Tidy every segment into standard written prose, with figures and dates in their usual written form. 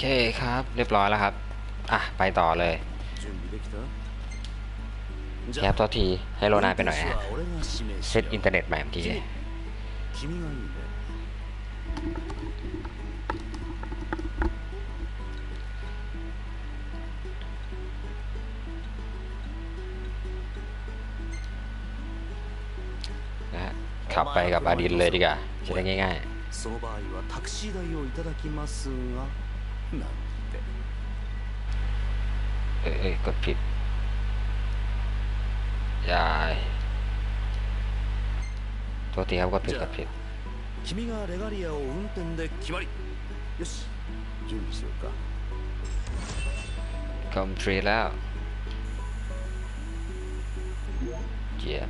เคครับเรียบร้อยแล้วครับอ่ะไปต่อเลยแคปตัวทีให้โลนายไปหน่อยฮะเซตอินเทอร์เน็ตใหม่เมื่อกี้นะฮะขับไปกับอาดินเลยดีกว่าจะได้ง่ายๆกดผิดยายตัวที่เขาก็ผิดกับผิดคอมทรีแล้วเจี๊ยบ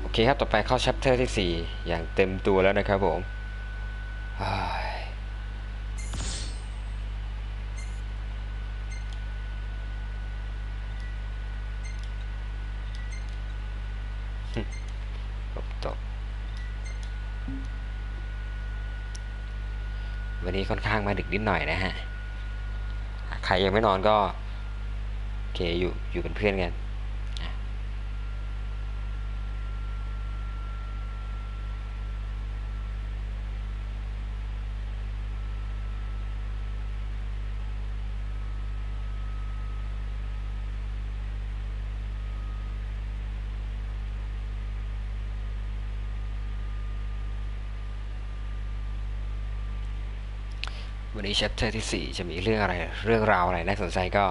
โอเคครับต่อไปเข้า chapter ที่ 4อย่างเต็มตัวแล้วนะครับผมวันนี้ค่อนข้างมาดึกนิดหน่อยนะฮะใครยังไม่นอนก็โอเคอยู่เป็นเพื่อนกันวันนี้ chapter ที่ 4จะมีเรื่องราวอะไรน่าสนใจก็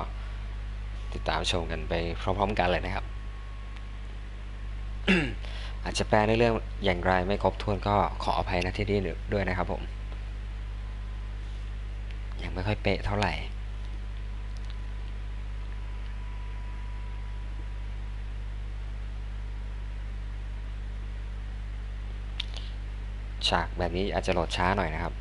ติดตามชมกันไปพร้อมๆกันเลยนะครับ อาจจะแปลในเรื่องอย่างไรไม่ครบถ้วนก็ขออภัยนะที่นี่ด้วยนะครับผมยังไม่ค่อยเป๊ะเท่าไหร่ฉากแบบนี้อาจจะโหลดช้าหน่อยนะครับ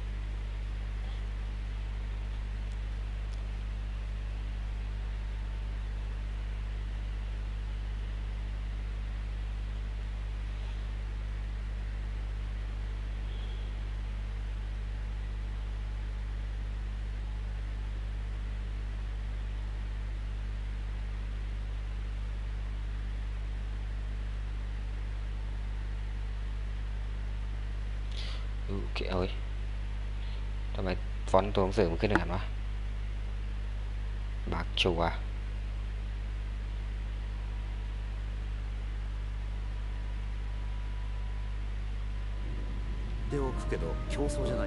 โอเคเอ้ยทำไมฟอนต์ตัวหนังสือมันขึ้นอย่างนั้นวะบักชัว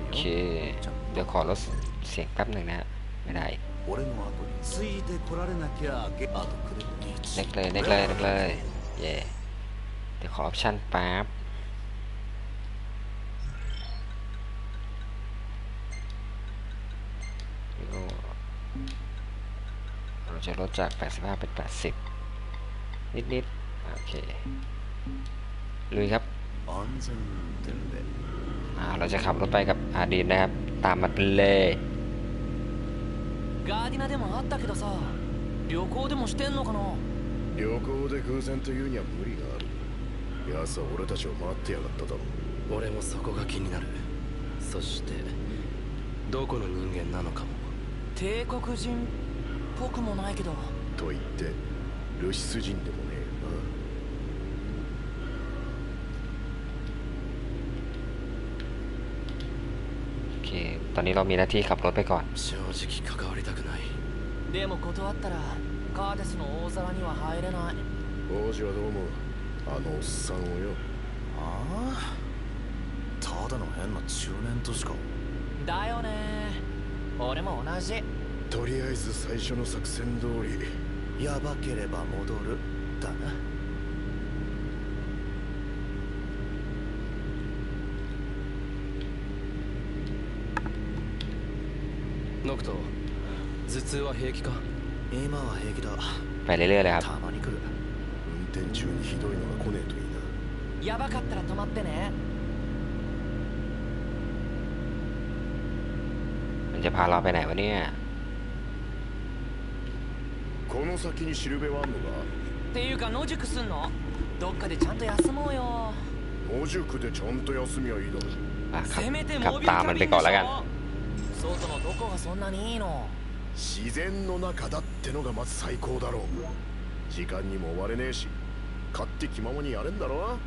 โอเคเดี๋ยวขอลดเสียงแป๊บหนึ่งนะไม่ได้เน็กเลยเย่เดี๋ยวขอออปชั่นแป๊บจะลดจาก85เป็น80นิดๆโอเคลุยครับเราจะขับรถไปกับอาดินนะครับตามมาเลยガーディナでもあったけどさ旅行でもしてんのかな旅行で偶然というには無理があるやつは俺たちを待ってやがっただろう俺もそこが気になるそしてどこの人間なのかも帝国人僕もないけどと言ってルシス人でもねえな。OK ตอนนี้เรามีหน้าที่ขับรถไปก่อน正直関わりたくないでも断ったらカーデスの大皿には入れない王子はどう思うあのおっさんをよああただの変な中年としかだよね俺も同じとりあえず最初の作戦通りやばければ戻るだなノクト頭痛は平気か今は平気だたまに来る運転中にひどいのが来ねえといいなやばかったら止まってねมันจะพาเราไปไหนวะเนี่ยこの先にしるべはあんのかっていうか野宿すんのどっかでちゃんと休もうよ野宿でちゃんと休みはいいだろうขับตามมันไปก่อนแล้วกัน自然の中だってのがまず最高だろう。時間にも追われねえし、勝手気ままにやれんだろ。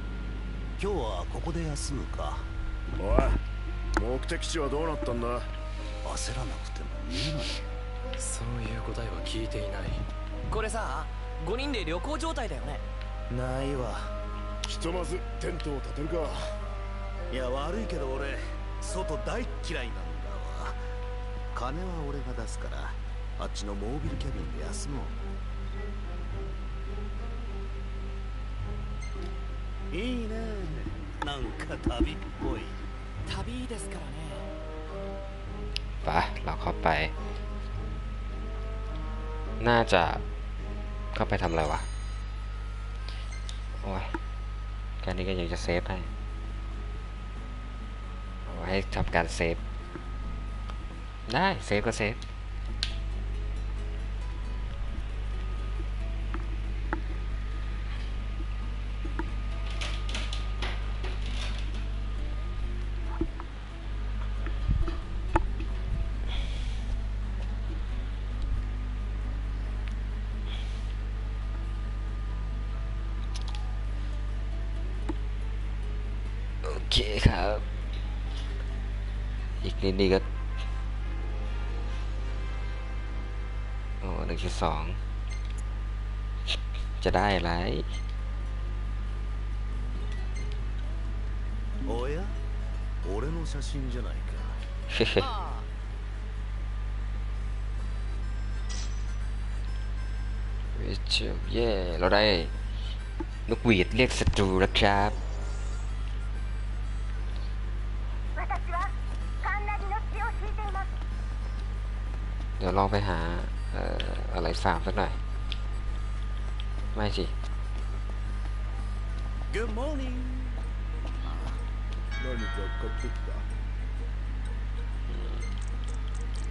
今日はここで休むか。おい、目的地はどうなったんだ。焦らなくても見えない。そういう答えは聞いていない。これさ、5人で旅行状態だよね。ないわ。ひとまずテントを立てるか。いや悪いけど俺外大嫌いなんだわ。金は俺が出すから、あっちのモービルキャビンで休もう。いいね、なんか旅っぽい。旅ですからね。ไปเราเข้าไปน่าจะเข้าไปทำอะไรวะโอ้ยการนี้ก็ยังจะเซฟให้เอาไว้ทำการเซฟได้เซฟก็เซฟโอเคครับอีกนิดนี่ก็โอ้1.2จะได้อะไรโอ้ย俺の写真じゃないかเย่เราได้นกหวีดเรียกศัตรูแล้วครับเดี๋ยวลองไปหาอะไรสามสักหน่อยไม่สิ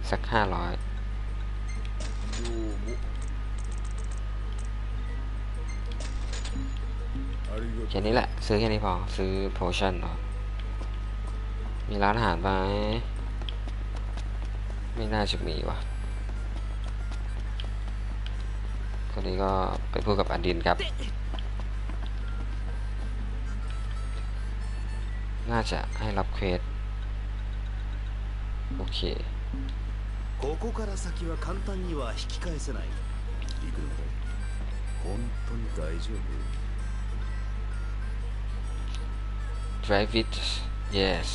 สัก500แค่นี้แหละซื้อแค่นี้พอซื้อโพชั่นเนาะมีร้านอาหารไหมไม่น่าจะมีว่ะคนนี้ก็ไปพูดกับอดินครับน่าจะให้รับเควสโอเคここから先は簡単には引き返せない。行くの本当に大丈夫 Drive it yes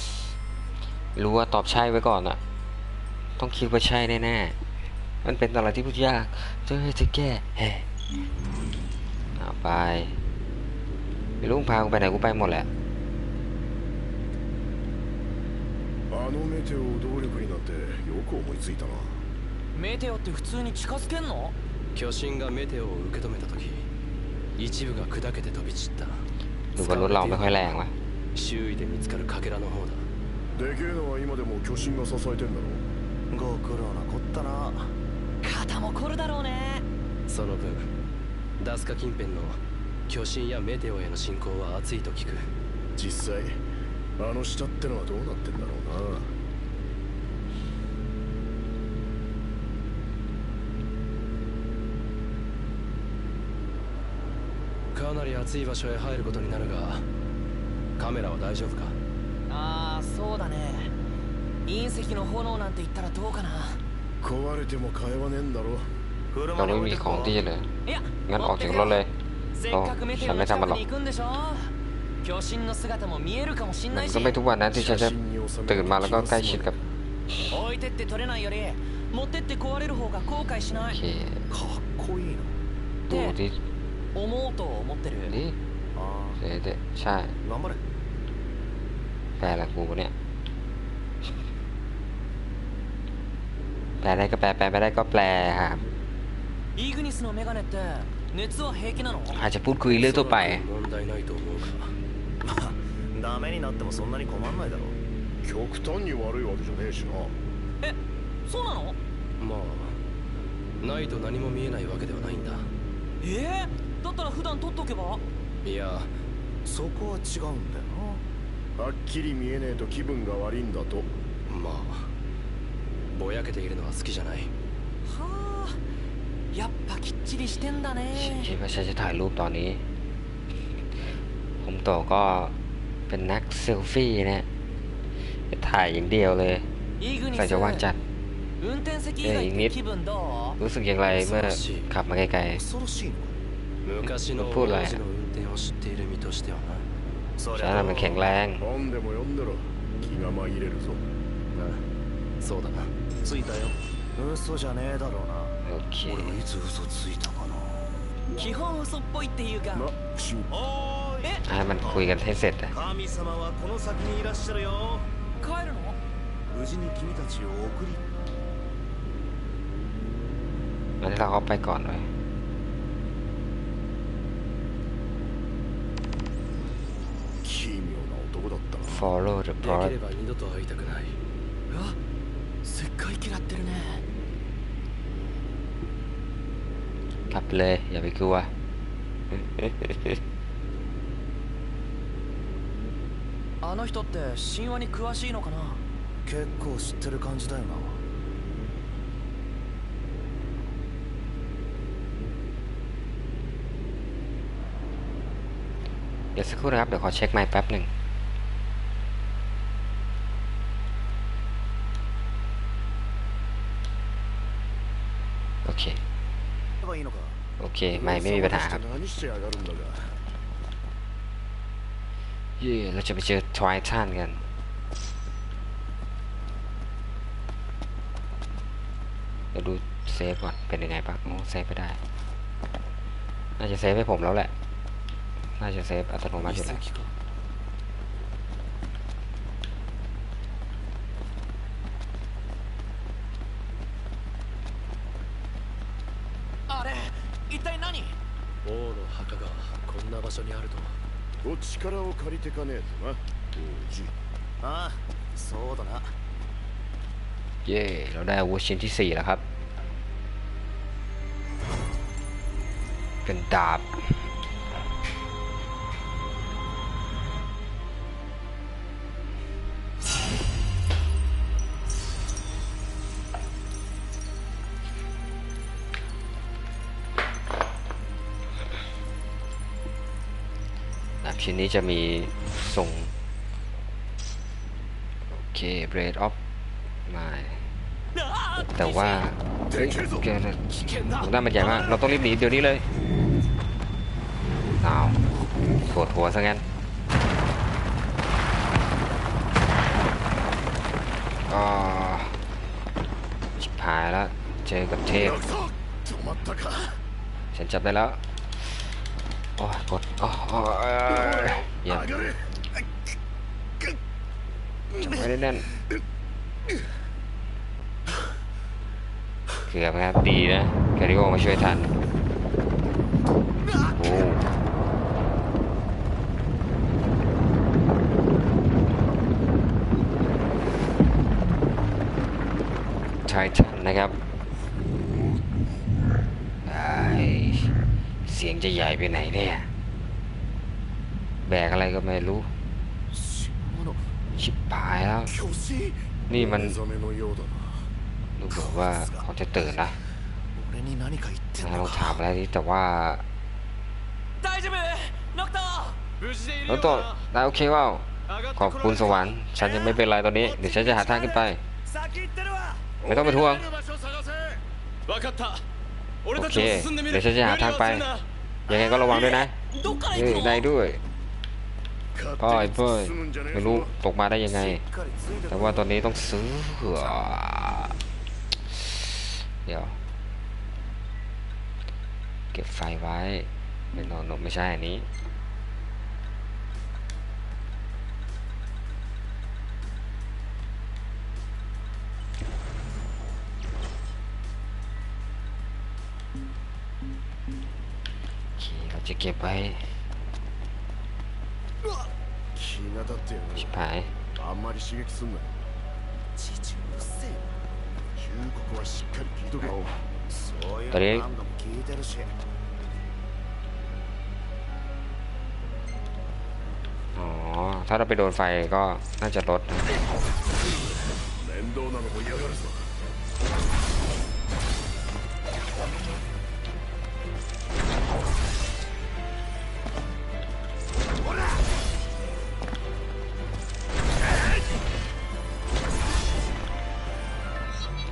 รู้ว่าตอบใช่ไว้ก่อนอะต้องคิดว่าใช่แน่ๆมันเป็นอะไรที่พูดยากจะให้จะแก้แห่เอาไปลุงพากูไปไหนกูไปหมดแหละメテオ動力になってよく思いついたな。メテオって普通に近づけんの？巨神がメテオを受け止めた時、一部が砕けて飛び散った。ดูว่ารถเราไม่ค่อยแรงว่ะ周囲で見つかるかけらの方だ。でけえのは今でも巨神が支えてんだろう。ご苦労なこったな。肩も凝るだろうね。その分ダスカ近辺の巨神やメテオへの侵攻は熱いと聞く。実際あの下ってのはどうなってんだろうな。かなり熱い場所へ入ることになるが、カメラは大丈夫か？ああ、そうだね。隕石の炎なんて言ったらどうかな。壊れても買えはねえんだろ。เราไม่มีของที่เลยงั้นออกจากรถเลยฉันไม่ทำมันหรอกมันก็ไม่ทุกวันนะที่ฉันจะตื่นมาแล้วก็ใกล้ชิดกับโอเคดูดินี่เด็ดใช่แปลละกูเนี่ยแปลได้ก็แปลไม่ได้ก็แปลครับอาจจะพูดคุยเรื่องทั่วไปはっきり見えねえと気分が悪いんだと。まあぼやけているのは好きじゃない。はあ、やっぱきっちりしてんだね。ที่ไม่ใช่จะถ่ายรูปตอนนี้ผมต่อก็เป็นนักเซลฟี่นะถ่ายอย่างเดียวเลยใส่จะว่างจัดอีกนิดรู้สึกอย่างไรเมื่อขับมาไกลๆพูดอะไรฉันมันแข็งแรงそうだな。ついたよ。嘘じゃねえだろうな。俺いつ嘘ついたかな。基本嘘っぽいっていうか。あ、มันคุยกันให้เสร็จ。神様はこの先にいらっしゃるよ。帰るの？無事に君たちを送り。งั้นเราก็ไปก่อนเลย奇妙な男だった。Follow the path。できれば二度と会いたくない。すっごい嫌ってるね。กลับเลยอย่าไปกลัวあの人って神話に詳しいのかな。結構知ってる感じだよな。เดี๋ยวสักครู่นะครับเดี๋ยวขอเช็คไมค์แป๊บหนึ่งโอเคไม่มีปัญหาครับเย่เราจะไปเจอทวายท่านกันเดี๋ยวดูเซฟก่อนเป็นยังไงบ้างโอ้เซฟไปได้น่าจะเซฟให้ผมแล้วแหละน่าจะเซฟอัตโนมัติอยู่แล้วお力を借りてかねえとな。王子。ああ、そうだな。เย่เราได้อาวุธชิ้นที่4แล้วครับเป็นดาบชิ้นนี้จะมีส่งโอเคเบรดออฟมาแต่ว่าแกน่ามันใหญ่มากเราต้องรีบหนีเดี๋ยวนี้เลยเอาปวดหัวซะงั้นก็ชิบหายแล้วเจอกับเทพฉันจับได้แล้วโอ้ยกดอ๋อเยี่ยมไม่ได้แน่นเกือบครับดีนะแคริโอมาช่วยทันโอ้ไททันนะครับเสียงจะใหญ่ไปไหนเนี่ยแบกอะไรก็ไม่รู้ชิบหายแล้วนี่มันดูเหมือนว่าเขาจะตื่นนะเราถามอะไรนี่แต่ว่าน้องโตได้โอเคว้าวขอบคุณสวรรค์ฉันยังไม่เป็นไรตอนนี้เดี๋ยวฉันจะหาทางขึ้นไปไม่ต้องไปท่วงโอเคเดี๋ยวฉันจะหาทางไปยังไงก็ระวังด้วยนะได้ด้วยพ่อยเพื่อนไม่รู้ตกมาได้ยังไงแต่ว่าตอนนี้ต้องซื้อเดี๋ยวเก็บไฟไว้ไม่นอนไม่ใช่อันนี้เราจะเก็บไว้ชิบหายตอนนี้อ๋อ ถ้าเราไปโดนไฟก็น่าจะลดโอ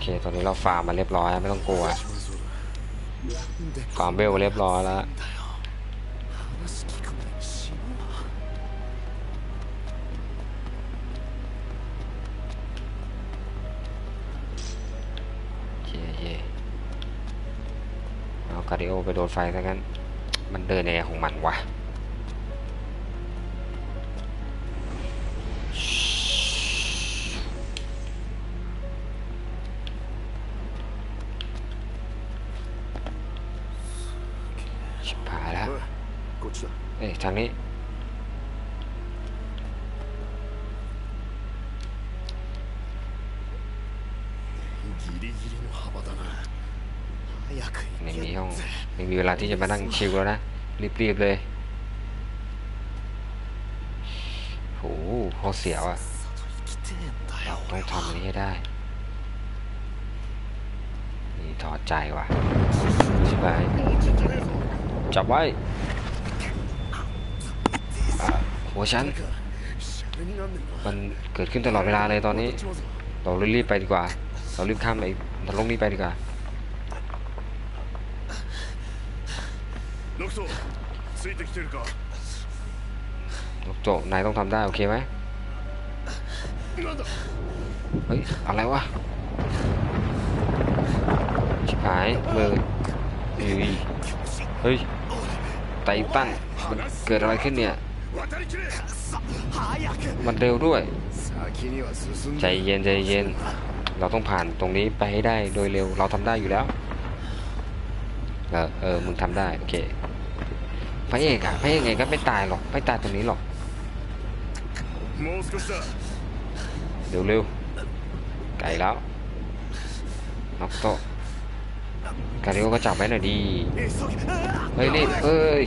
เคตอนนี้เราฟาร์มมาเรียบร้อยไม่ต้องกลัวฟาร์มเบลเรียบร้อยแล้วเอาคาริโอไปโดนไฟซะงั้นมันเดินในของมันวะทางนี้ไม่มีห้องไม่มีเวลาที่จะมานั่งชิลแล้วนะรีบๆเลยโหเขาเสียวอ่ะต้องทำอันนี้ให้ได้นี่ถอดใจว่ะใช่ไหมจับไว้โอ้ฉันมันเกิดขึ้นตลอดเวลาเลยตอนนี้เรารีบไปดีกว่าเรารีบข้ามไอ้นรกนี้ไปดีกว่าลูกโจนายต้องทำได้โอเคไหมเฮ้ยอะไรวะชิบหายมือเฮ้ยไตตันมันเกิดอะไรขึ้นเนี่ยมันเร็วด้วยใจเย็นใจเย็นเราต้องผ่านตรงนี้ไปให้ได้โดยเร็วเราทำได้อยู่แล้วมึงทำได้โอเคพระเอกอะพระเอกไงก็ไม่ตายหรอกไม่ตายตรงนี้หรอกเร็วๆไกลแล้วน็อกโตคาริโอก็จับไว้หน่อยดีเฮ้ยนี่เอ้ย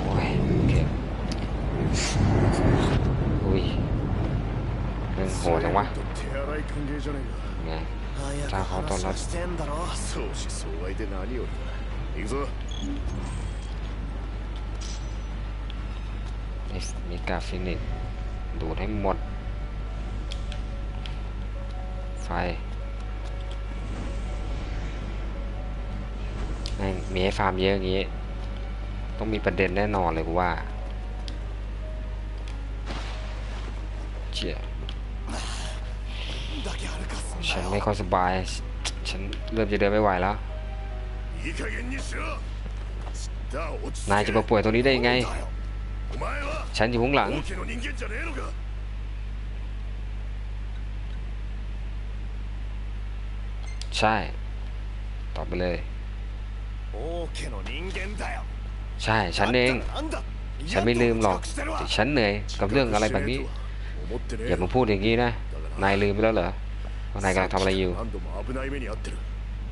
โอ้ยโอเคอุ้ยเรื่องโหดจังวะไงตาเขาตอนรับมีกาฟินิกดูดให้หมดไฟมีให้ฟาร์มเยอะอย่างนี้ต้องมีประเด็นแน่นอนเลยกูว่าเชี่ยฉันไม่ค่อยสบายฉันเริ่มจะเดินไม่ไหวแล้วนายจะมาป่วยตรงนี้ได้ยังไงฉันอยู่ข้างหลังใช่ตอบไปเลยใช่ฉันเองฉันไม่ลืมหรอกฉันเหนื่อยกับเรื่องอะไรแบบนี้อย่ามาพูดอย่างนี้นะนายลืมไปแล้วเหรอว่านายกำลังทำอะไรอยู่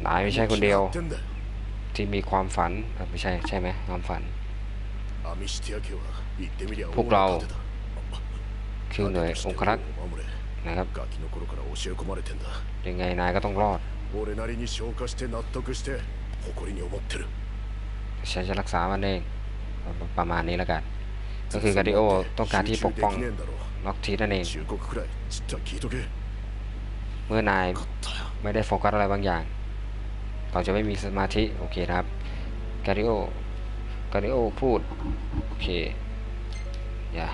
นายไม่ใช่คนเดียวที่มีความฝันไม่ใช่ใช่ไหมความฝันพวกเราคือหน่วยองครักษ์นะครับยังไงนายก็ต้องรอดฉันจะรักษามันเองประมาณนี้แล้วกันก็คือคาริโอต้องการที่ปกป้องน็อกทีนั่นเองเมื่อนายไม่ได้โฟกัสอะไรบางอย่างเราจะไม่มีสมาธิโอเคนะครับคาริโอพูดโอเคอย่า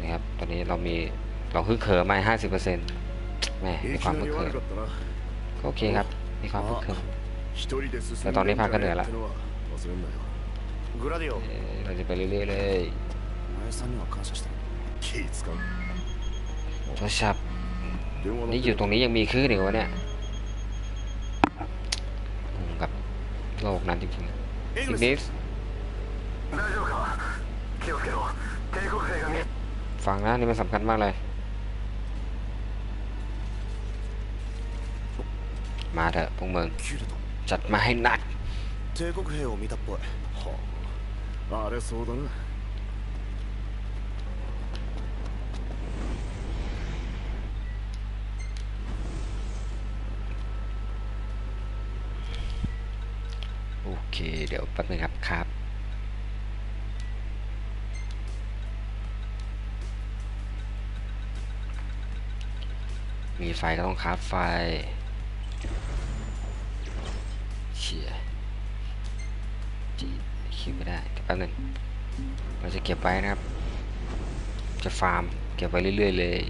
นะครับตอนนี้เราฮึกเหิมมา 50% แหมมีความฮึกเหิมโอเคครับมีความฮึกเหิมแต่ตอนนี้พากันเหนื่อยละเราจะไปเรื่อยๆเลยโทรศัพท์นี่อยู่ตรงนี้ยังมีคลื่นอีกวะเนี่ยกับโลกนั้นจริงๆอีกนิดฟังนะนี่มันสำคัญมากเลยมาเถอะพวกมึงจัดมาให้หนัก荒れそうだな。โอเคเดี๋ยวแป๊บนึงครับมีไฟก็ต้องคราฟไฟเชี่ยคิดไม่ได้แป๊บนึงเราจะเก็บไว้นะครับจะฟาร์มเก็บไว้เรื่อยๆเลย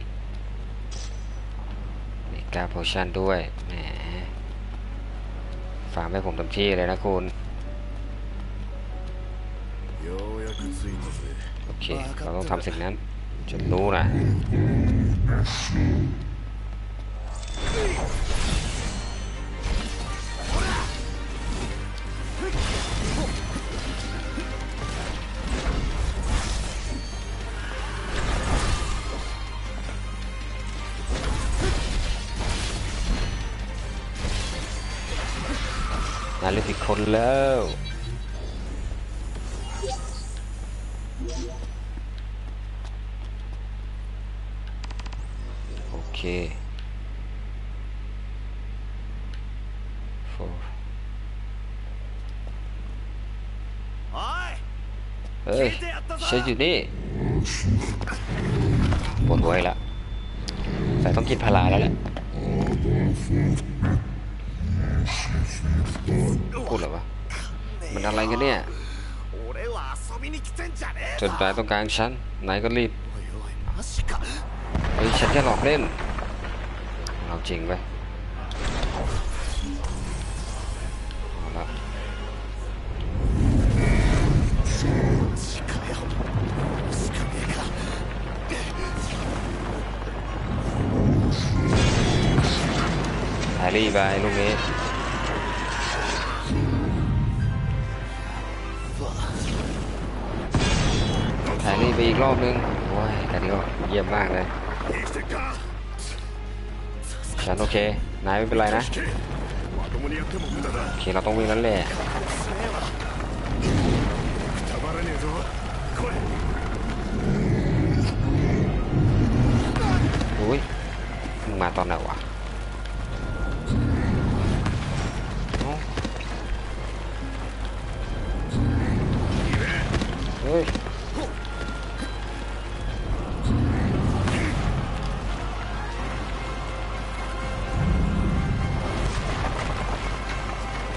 นี่การโพชั่นด้วยแหมฟาร์มให้ผมเต็มที่เลยนะคุณโอเคเราต้องทำสิ่งนั้นจนรู้นะเลือกอีกคนแล้วโอเคโฟร์เฮ้ยฉันอยู่นี่ปวดหัวละแต่ต้องกินพาราแล้วแหละพูดเหรอวะมันอะไรกันเนี่ยจนตายต้องการฉันไหนก็รีบเฮ้ยฉันแค่หลอกเล่นเราจริงไปเอาละรีบไปลูกนี้แทงนี่ไปอีกรอบนึงว้ายแต่นี่ก็เยี่ยมมากเลยฉันโอเคนายไม่เป็นไรนะโอเคเราต้องวิ่งนั้นแหละอุ้ยมึงมาตอนไหนวะเฮ้ย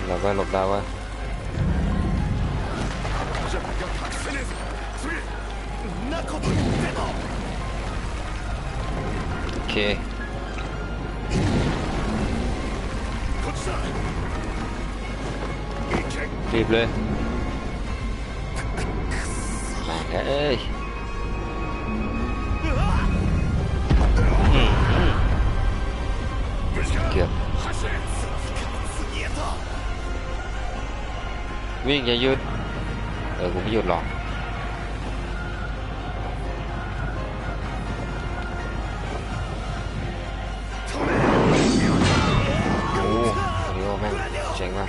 เราไปหลบดาวะโอเครีบเลยเฮ้ยเกือบวิ่งอย่าหยุดกูไม่หยุดหรอกโอ้โหแม่งเจ๋งว่ะ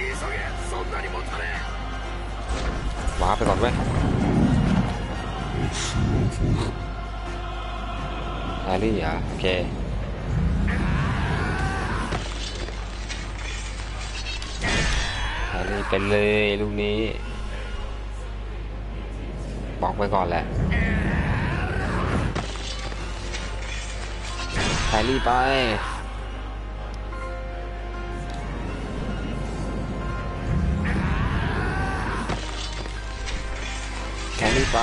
ว้าไปก่อนเว้ยอะไรอ่ะโอเคอะไรเป็นเลยลูกนี้บอกไปก่อนแหละไทยรีไปไทยรีไป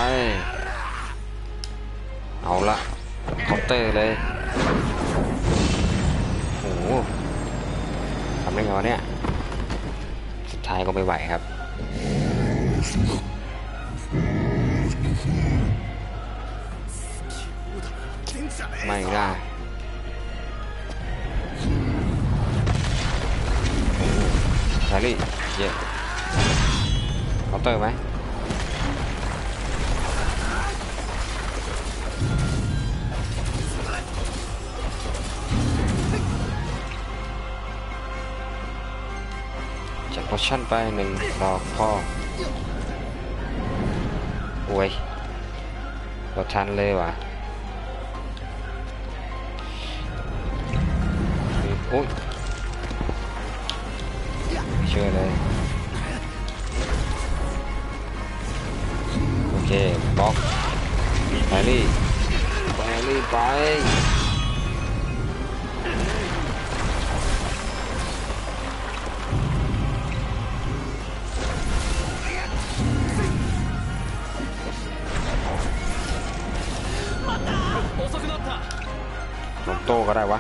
เอาละคอปเตอร์เลยโอ้โหทำได้ไงวะเนี่ยสุดท้ายก็ไม่ไหวครับไม่ได้แคลรี่เยอะคอปเตอร์ไหมพอชั่นไปหนึ่งดอกพอ โอ้ยรถชันเลยว่ะโอ้ยเชื่อเลยโอเคบล็อกไปลี่ไปผมโตก็ได้วะ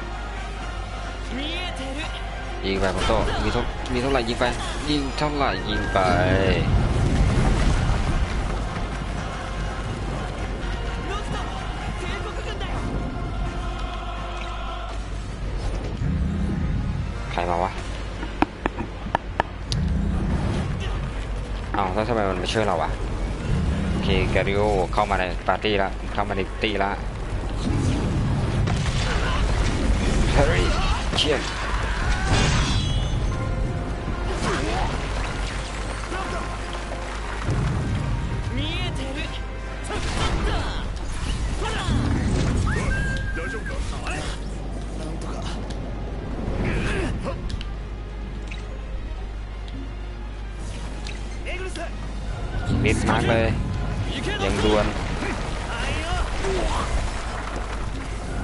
ยิงไปผมโตมีเท่าไหร่ยิงไปใครมาวะอ้าวแล้วทำไมมันไม่ช่วยเราวะโอเคแกริโอเข้ามาในปาร์ตี้ละเข้ามาในตีละเฮ้ยเชี่ยมิดมากเลยยังดวล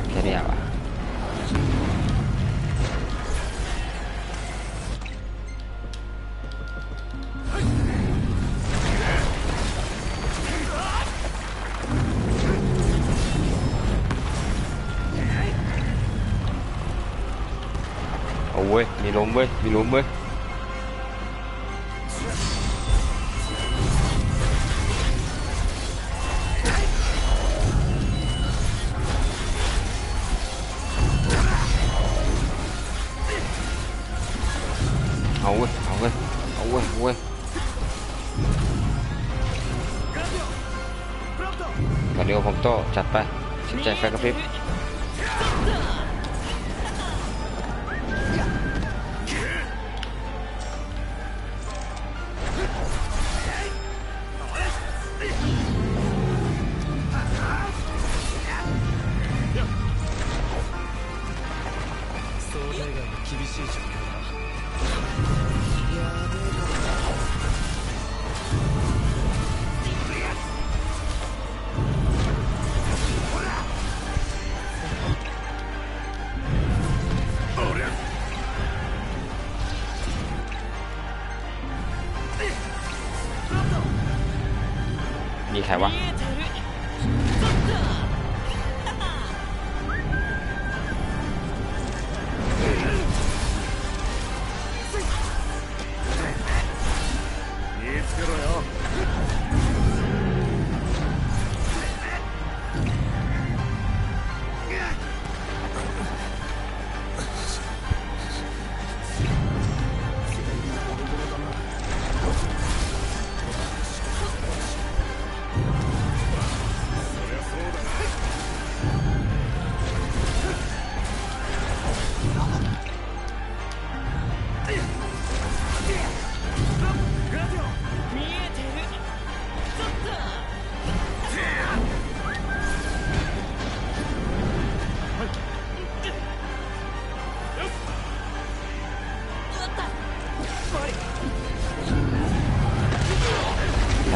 แค่นี้อ่ะโอ้ยมีลมเว้ยเอาเว้ยมาเดี๋ยวผมโตจัดไปชิมใจไฟกระพริบมีใครวะ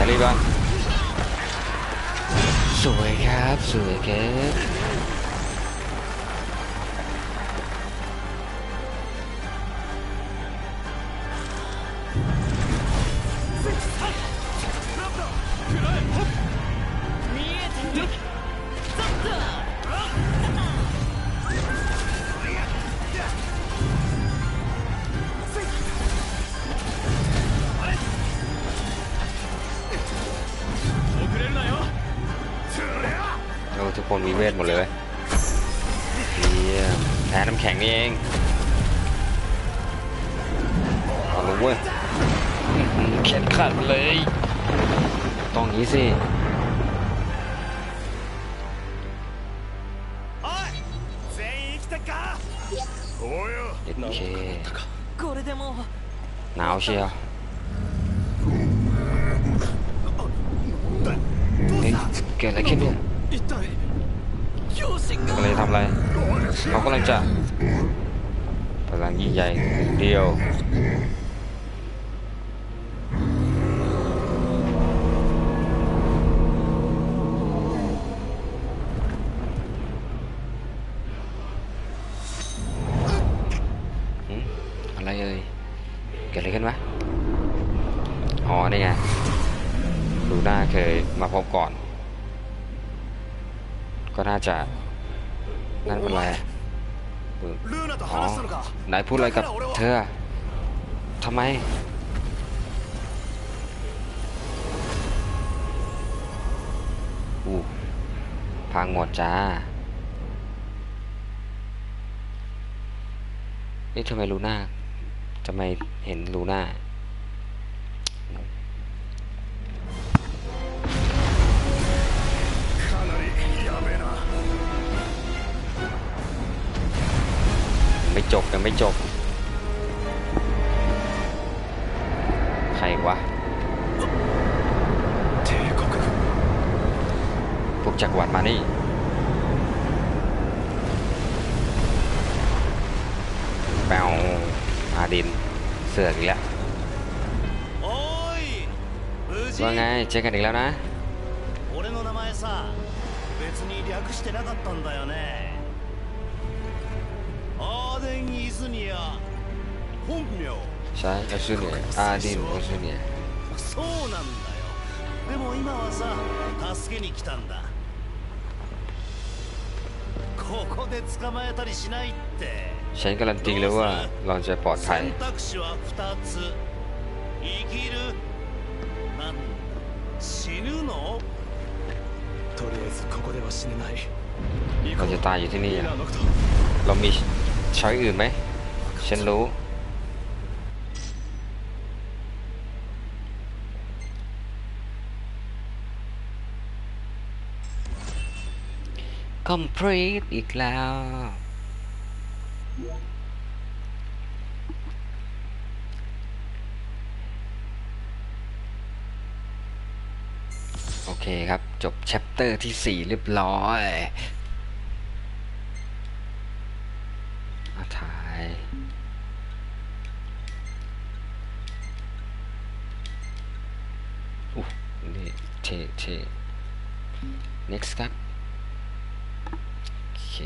ถ่ายรีบกันสวยครับทุกคนมีเวทหมดเลยแพ้น้ำแข็งนี่เองเอาลงเว้ยเข็นขาดเลยต้องงี้สิโอเคหนาวเชียว เกิดอะไรขึ้นเนี่ยกำลังทำอะไรเขากำลังจะพลังยิ่งใหญ่เดียวอะไรเอ่ยเกิดอะไรขึ้นวะอ๋อนี่ไงลูน่าเคยมาพบก่อนก็น่าจะนั่นเป็นไรอ๋อนายพูดอะไรกับเธอทำไมพังหมดจ้านี่ทำไมลูน่าทำไมเห็นลูน่าจบยังไม่จบใครวะพวกจักรวรรดิมานี่แปลวอาดินเสือกอีกแล้วว่าไงเจอกันอีกแล้วนะใช่อสุเนียอาดินอสุเนียฉันการันตีเลยว่าเราจะปลอดภัยเราจะตายอยู่ที่นี่เรามีช้อยอื่นไหมฉันรู้Complete อีกแล้วโอเคครับจบ chapter ที่ 4 เรียบร้อยถ่ายนี่เท next ครับโอเค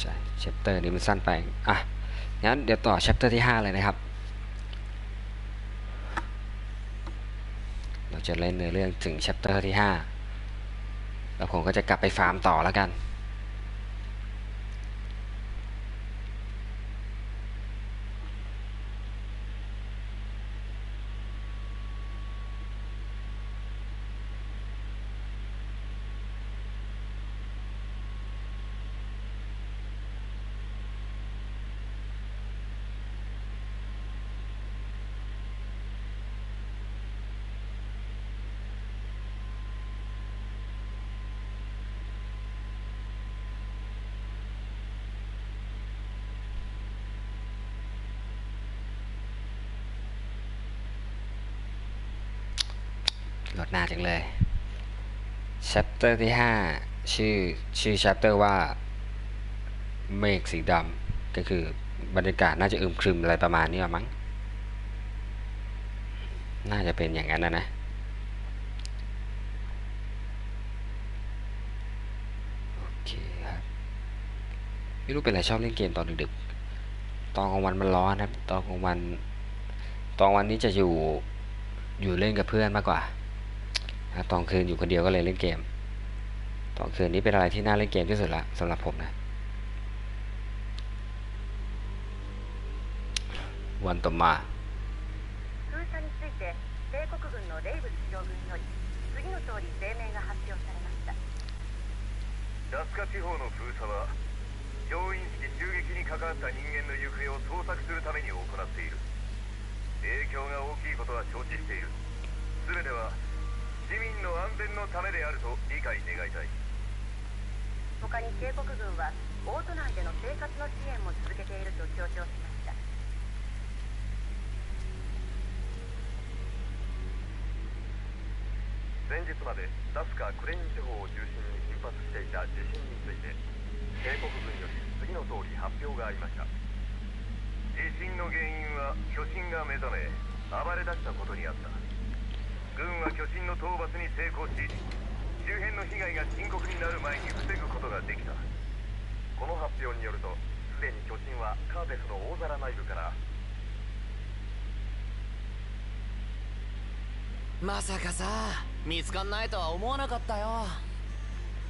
ใช่ chapter นี้มันสั้นไปอ่ะงั้นเดี๋ยวต่อ chapter ที่ 5 เลยนะครับจะเล่นในเรื่องถึง chapter ที่ 5 แล้วผมก็จะกลับไปฟาร์มต่อแล้วกันรถหน้าจังเลย chapter ที่ 5 ชื่อ chapter ว่าเมฆสีดำก็คือบรรยากาศน่าจะอึมครึมอะไรประมาณนี้มั้งน่าจะเป็นอย่างนั้นนะโอเคครับไม่รู้เป็นไรชอบเล่นเกมตอนดึกๆตอนกลางวันมันร้อนครับตอนกลางวันนี้จะอยู่เล่นกับเพื่อนมากกว่าตอนคืนอยู่คนเดียวก็เลยเล่นเกมตอนคืนนี้เป็นอะไรที่น่าเล่นเกมที่สุดละสำหรับผมนะวันต่อมา市民の安全のためであると理解願いたい。他に帝国軍は大都内での生活の支援も続けていると強調しました。先日までラスカ・クレイン地方を中心に頻発していた地震について帝国軍より次の通り発表がありました。地震の原因は巨神が目覚め暴れ出したことにあった。軍は巨神の討伐に成功し、周辺の被害が深刻になる前に防ぐことができた。この発表によると、すでに巨神はカーデフの大皿内部からまさかさ、見つかんないとは思わなかったよ。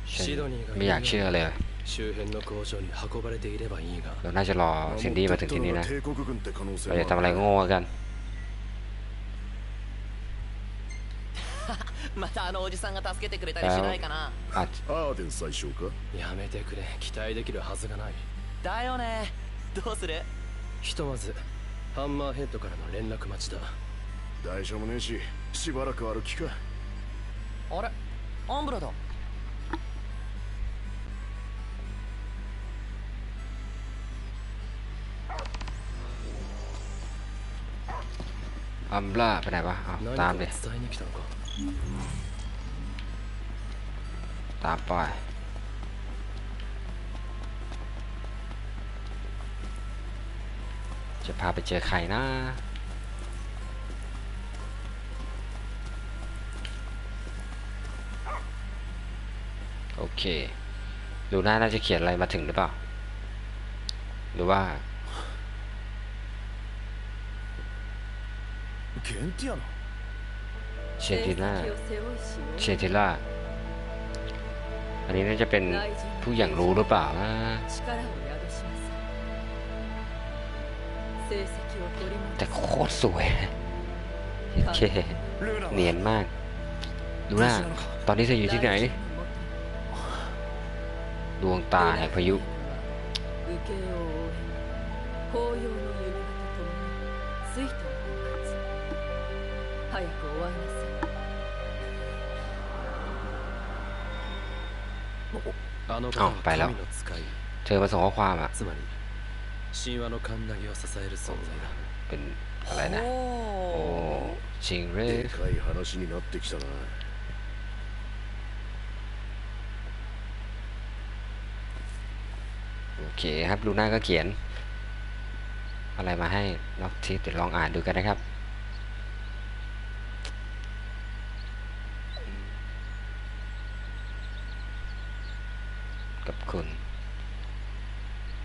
シドニーが周辺の工場に運ばれていればいいが。เราน่าจะรอซินดี้มาถึงที่นี่นะเราจะทำอะไรโง่กันまたあのおじさんが助けてくれたりしないかな。アーデン最初か。やめてくれ、期待できるはずがない。だよね。どうする？ひとまずハンマーヘッドからの連絡待ちだ。大丈夫ねえし、しばらく歩きか。あれ、アンブラだ。アンブラไปไหนวะตามเลยตามไปจะพาไปเจอใครนะโอเคดูหน้าน่าจะเขียนอะไรมาถึงหรือเปล่าหรือว่าเชติล่าอันนี้น่าจะเป็นผู้อย่างรู้หรือเปล่านะแต่โคตรสวยโอเคเนียนมากดูหน้าตอนนี้เธออยู่ที่ไหนดวงตาแห่งพายุเอาไปแล้วเธอมาส่งข้อความอ่ะเป็นอะไรนะโอ้จริงเลยโอเคครับลูน่าก็เขียนอะไรมาให้นอกที่ติดลองอ่านดูกันนะครับกับคุณ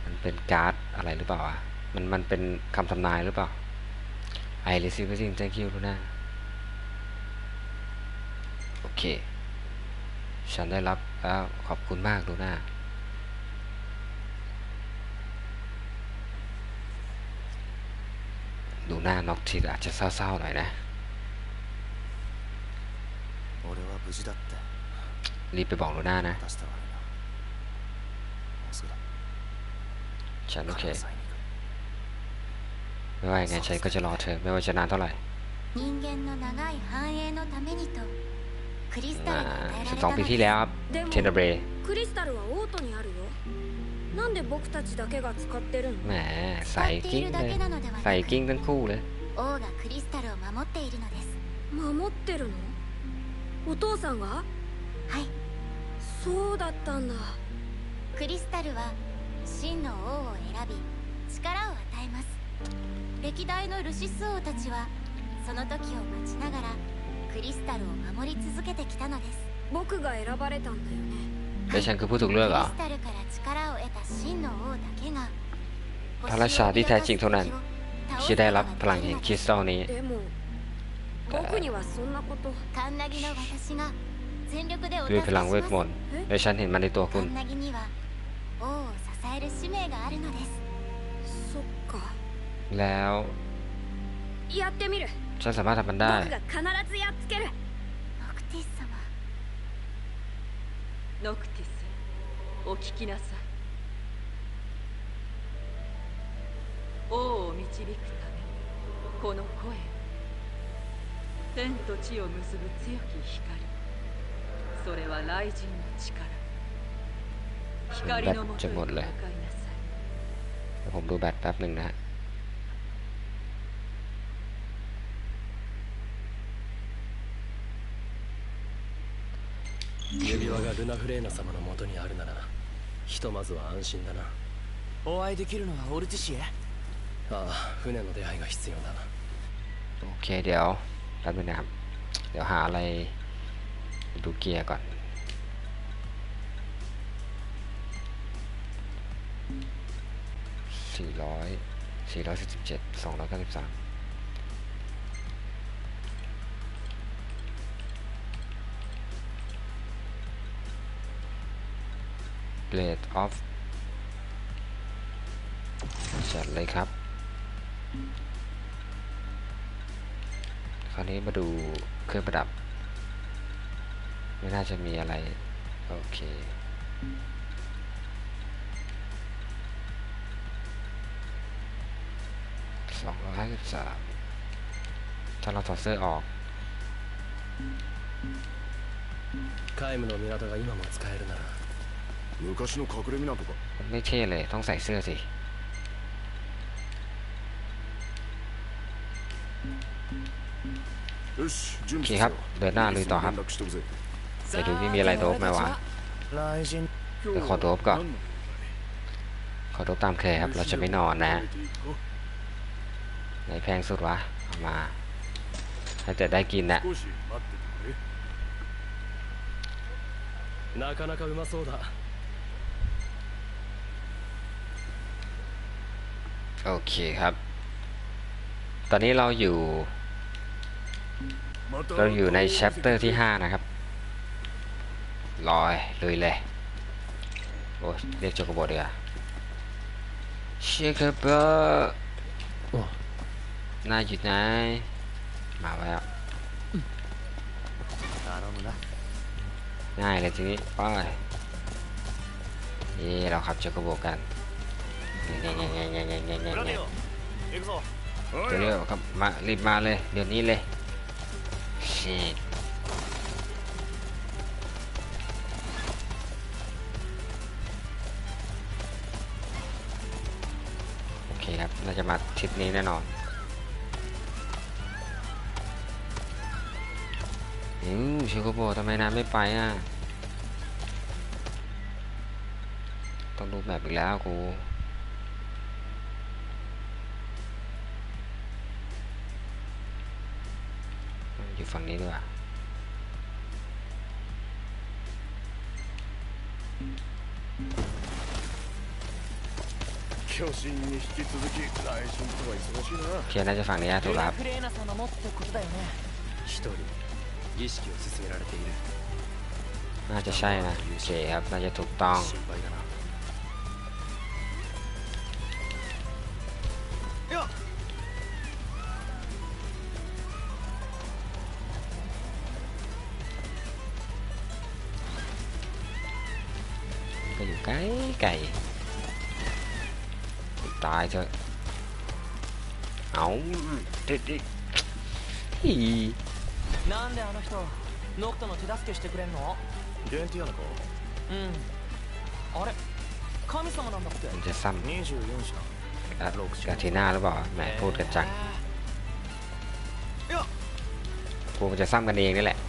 มันเป็นการ์ดอะไรหรือเปล่าอ่ะมันเป็นคำทำนายหรือเปล่า I receive everything thank you ลูน่าโอเคฉันได้รับแล้วขอบคุณมากลูน่าดูหน้านอกทีอาจจะเศร้าๆหน่อยนะรีบไปบอกดูหน้านะฉันโอเคไม่ว่ายังไงฉันก็จะรอเธอไม่ว่าจะนานเท่าไหร่12ปีที่แล้วครับเทนเดเบรแหมใส่กิ้งเลยใส่กิ้งทั้งคู่เลยและฉันคือผู้ถูกเลือกเหรอพระราชาที่แท้จริงเท่านั้นที่ได้รับพลังแห่งคริสตัลนี้ด้วยพลังเวทมนต์และฉันเห็นมันในตัวคุณแล้วฉันสามารถทำมันได้ノクティスお聞きなさい王を導くためこの声天と地を結ぶ強き光それは雷神の力光のもとに向かいなさいผมดูแบตแป๊บนึงนะルナフレーナ様の元にあるならひとまずは安心だな。お会いできるのはオルティシエ。ああ、船の出会いが必要だな。โอเคเดี๋ยวแป๊บนึงนะครับเดี๋ยวหาอะไรดูเกียร์ก่อน400 417 293Blade off จัดเลยครับคราวนี้มาดูเครื่องประดับไม่น่าจะมีอะไรโอเค253ถ้าเราถอดเสื้อออก海霧の港が今も使えるなら昔の隠れ港か。ไม่เท่เลยต้องใส่เสื้อสิโอเคครับเดินหน้าลุยต่อครับไปดูที่มีอะไรโดบไหมวะไปขอโดบก่อนขอโดบตามเคยครับเราจะไม่นอนนะไหนแพงสุดวะเอามาถ้าจะได้กินนะなかなかうまそうだโอเคครับตอนนี้เราอยู่ในแชปเตอร์ที่5นะครับลอยเลยเลยโอ้เรียกโจกบอดเลยอะเชคเบอร์น่าจุดไหนมาแล้วง่ายเลยทีนี้ไปนี่เราขับโจกบอดกันเดี๋ยวครับมารีบมาเลยเดี๋ยวนี้เลยโอเคครับน่าจะมาทริปนี้แน่นอนชิโกโบทำไมนานไม่ไปอ่ะต้องดูแมปอีกแล้วกูอยู่ฝั่งนี้ดีกว่าเขียนน่าจะฝั่งนี้ถูกครับน่าจะใช่นะโอเคครับน่าจะถูกต้องไก่ตายเถอะเอาดิดิอีなんであの人ノクトの手助けしてくれんの元気やのかうんあれ神様なんだってจะซ้ำ24กัตติน่าหรือเปล่าแหมพูดกันจังพวกมันจะซ้ำกันเองนี่แหละ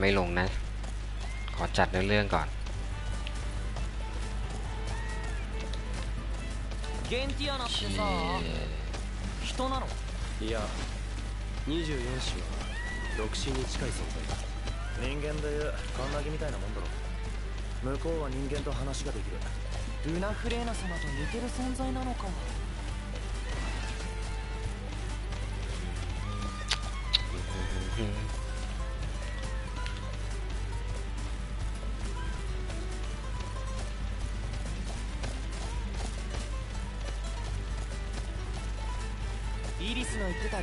ไม่ลงนะขอจัดเรื่องก่อนเกนติอานะってさ人なのいや24種は独身に近い存在だ人間でいうカンナギみたいなもんだろ向こうは人間と話ができるルナフレーナ様と似てる存在なのかイリスの言ってた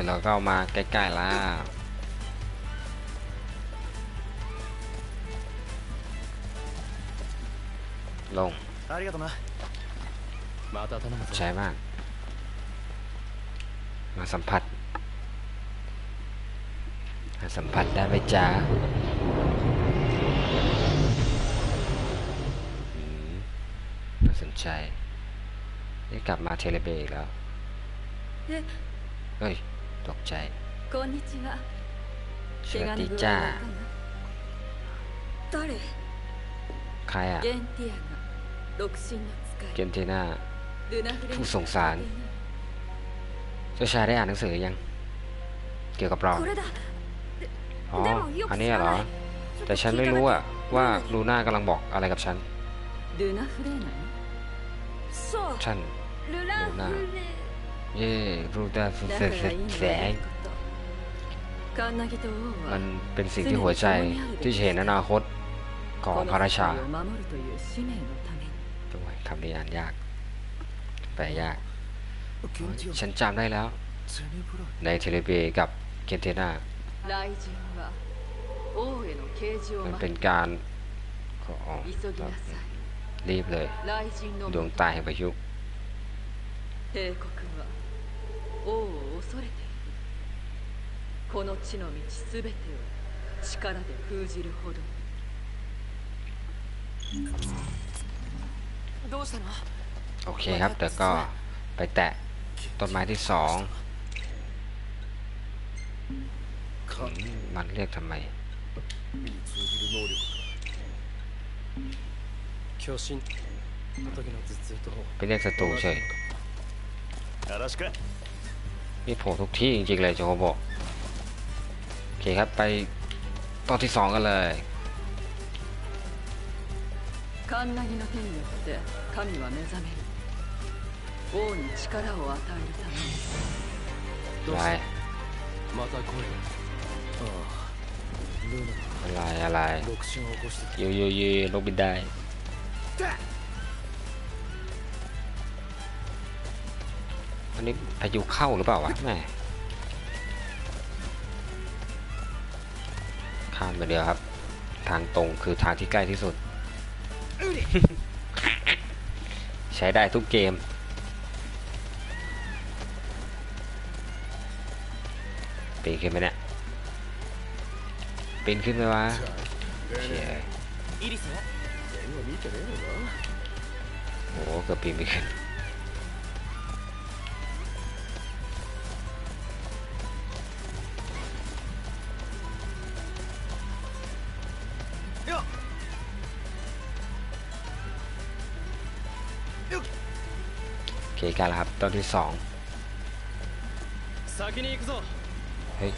ร็จแล้วก็เอามาใกล้ๆละลงใช้มากมาสัมผัสได้ไหมจ๊ะน่าสนใจได้กลับมาเทเลเบอีกแล้วเฮ้ยตกใจสวัสดีจ้าใครอะเกนเทียนาผู้สงสารเจ้าชายได้อ่านหนังสือยังเกี่ยวกับเราอ๋ออันนี้เหรอแต่ฉันไม่รู้อะว่าลูน่ากำลังบอกอะไรกับฉันฉันลูน่าเย่ลูน่าแสงมันเป็นสิ่งที่หัวใจที่เห็นอนาคตของพระราชาด้วยคำนี้อ่านยากแปลยากฉันจำได้แล้วในเทเลเบกับเกนเทนามันเป็นการขอรีบเลยดวงตาแห่งพายุโอเคครับแต่ก็ไปแตะต้นไม้ที่สองมันเรียกทำไมไปเรียกศัตรูเฉยนี่โผล่ทุกที่จริงๆเลยจะบอกโอเคครับไปต้นที่สองกันเลยอะไรเยลบบินได้อันนี้พายุเข้าหรือเปล่าวะแม่ข้ามไปเดียวครับทางตรงคือทางที่ใกล้ที่สุด ใช้ได้ทุกเกมปีนขึ้นไหมเนี่ยปีนขึ้นไหมวะโอ้โหเกือบปีนไม่ขึ้นโอเคกันแล้วครับตอนที่สองเฮ้ย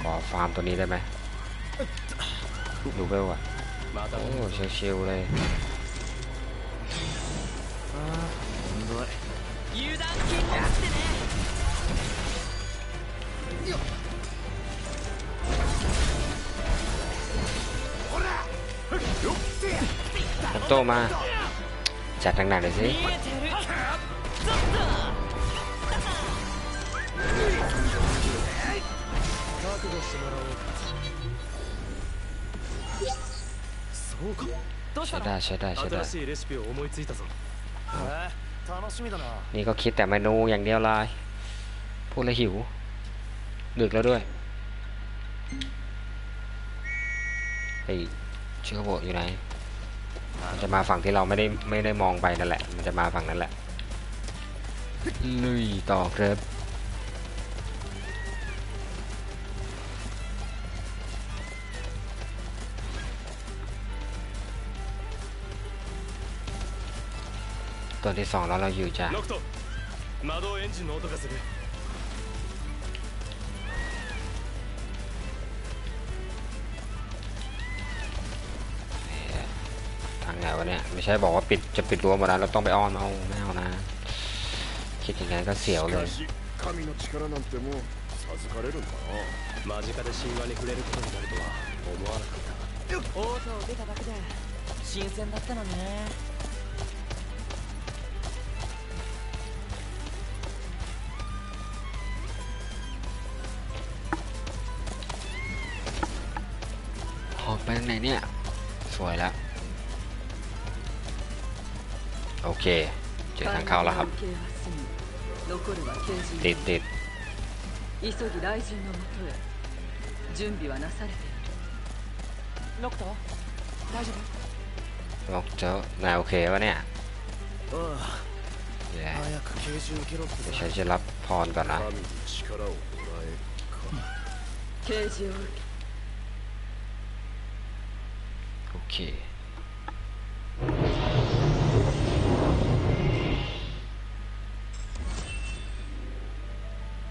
ขอฟาร์มตัวนี้ได้ไหมดูเบลว่ะโอ้เชียวๆเลยโตมาจัดหนักๆเลยสิใช่ได้นี่ก็คิดแต่เมนูอย่างเดียวเลยพูดแล้วหิวดึกแล้วด้วยไอเชื้อโบกอยู่ไหนมันจะมาฝั่งที่เราไม่ได้มองไปนั่นแหละมันจะมาฝั่งนั้นแหละลุยต่อครับตัวที่สองแล้วเราอยู่จ้ะทางไหนวะเนี่ยไม่ใช่บอกว่าปิดจะปิดรั้วหมดแล้วเราต้องไปอ้อนเอาไม่เอานะคิดยังไงก็เสียวเลย ไปทางไหนเนี่ยสวยแล้วโอเคเจอทางเข้าแล้วครับติดล็อกเจ้านายโอเควะเนี่ยเดี๋ยวฉันจะรับพรก่อนนะโอเค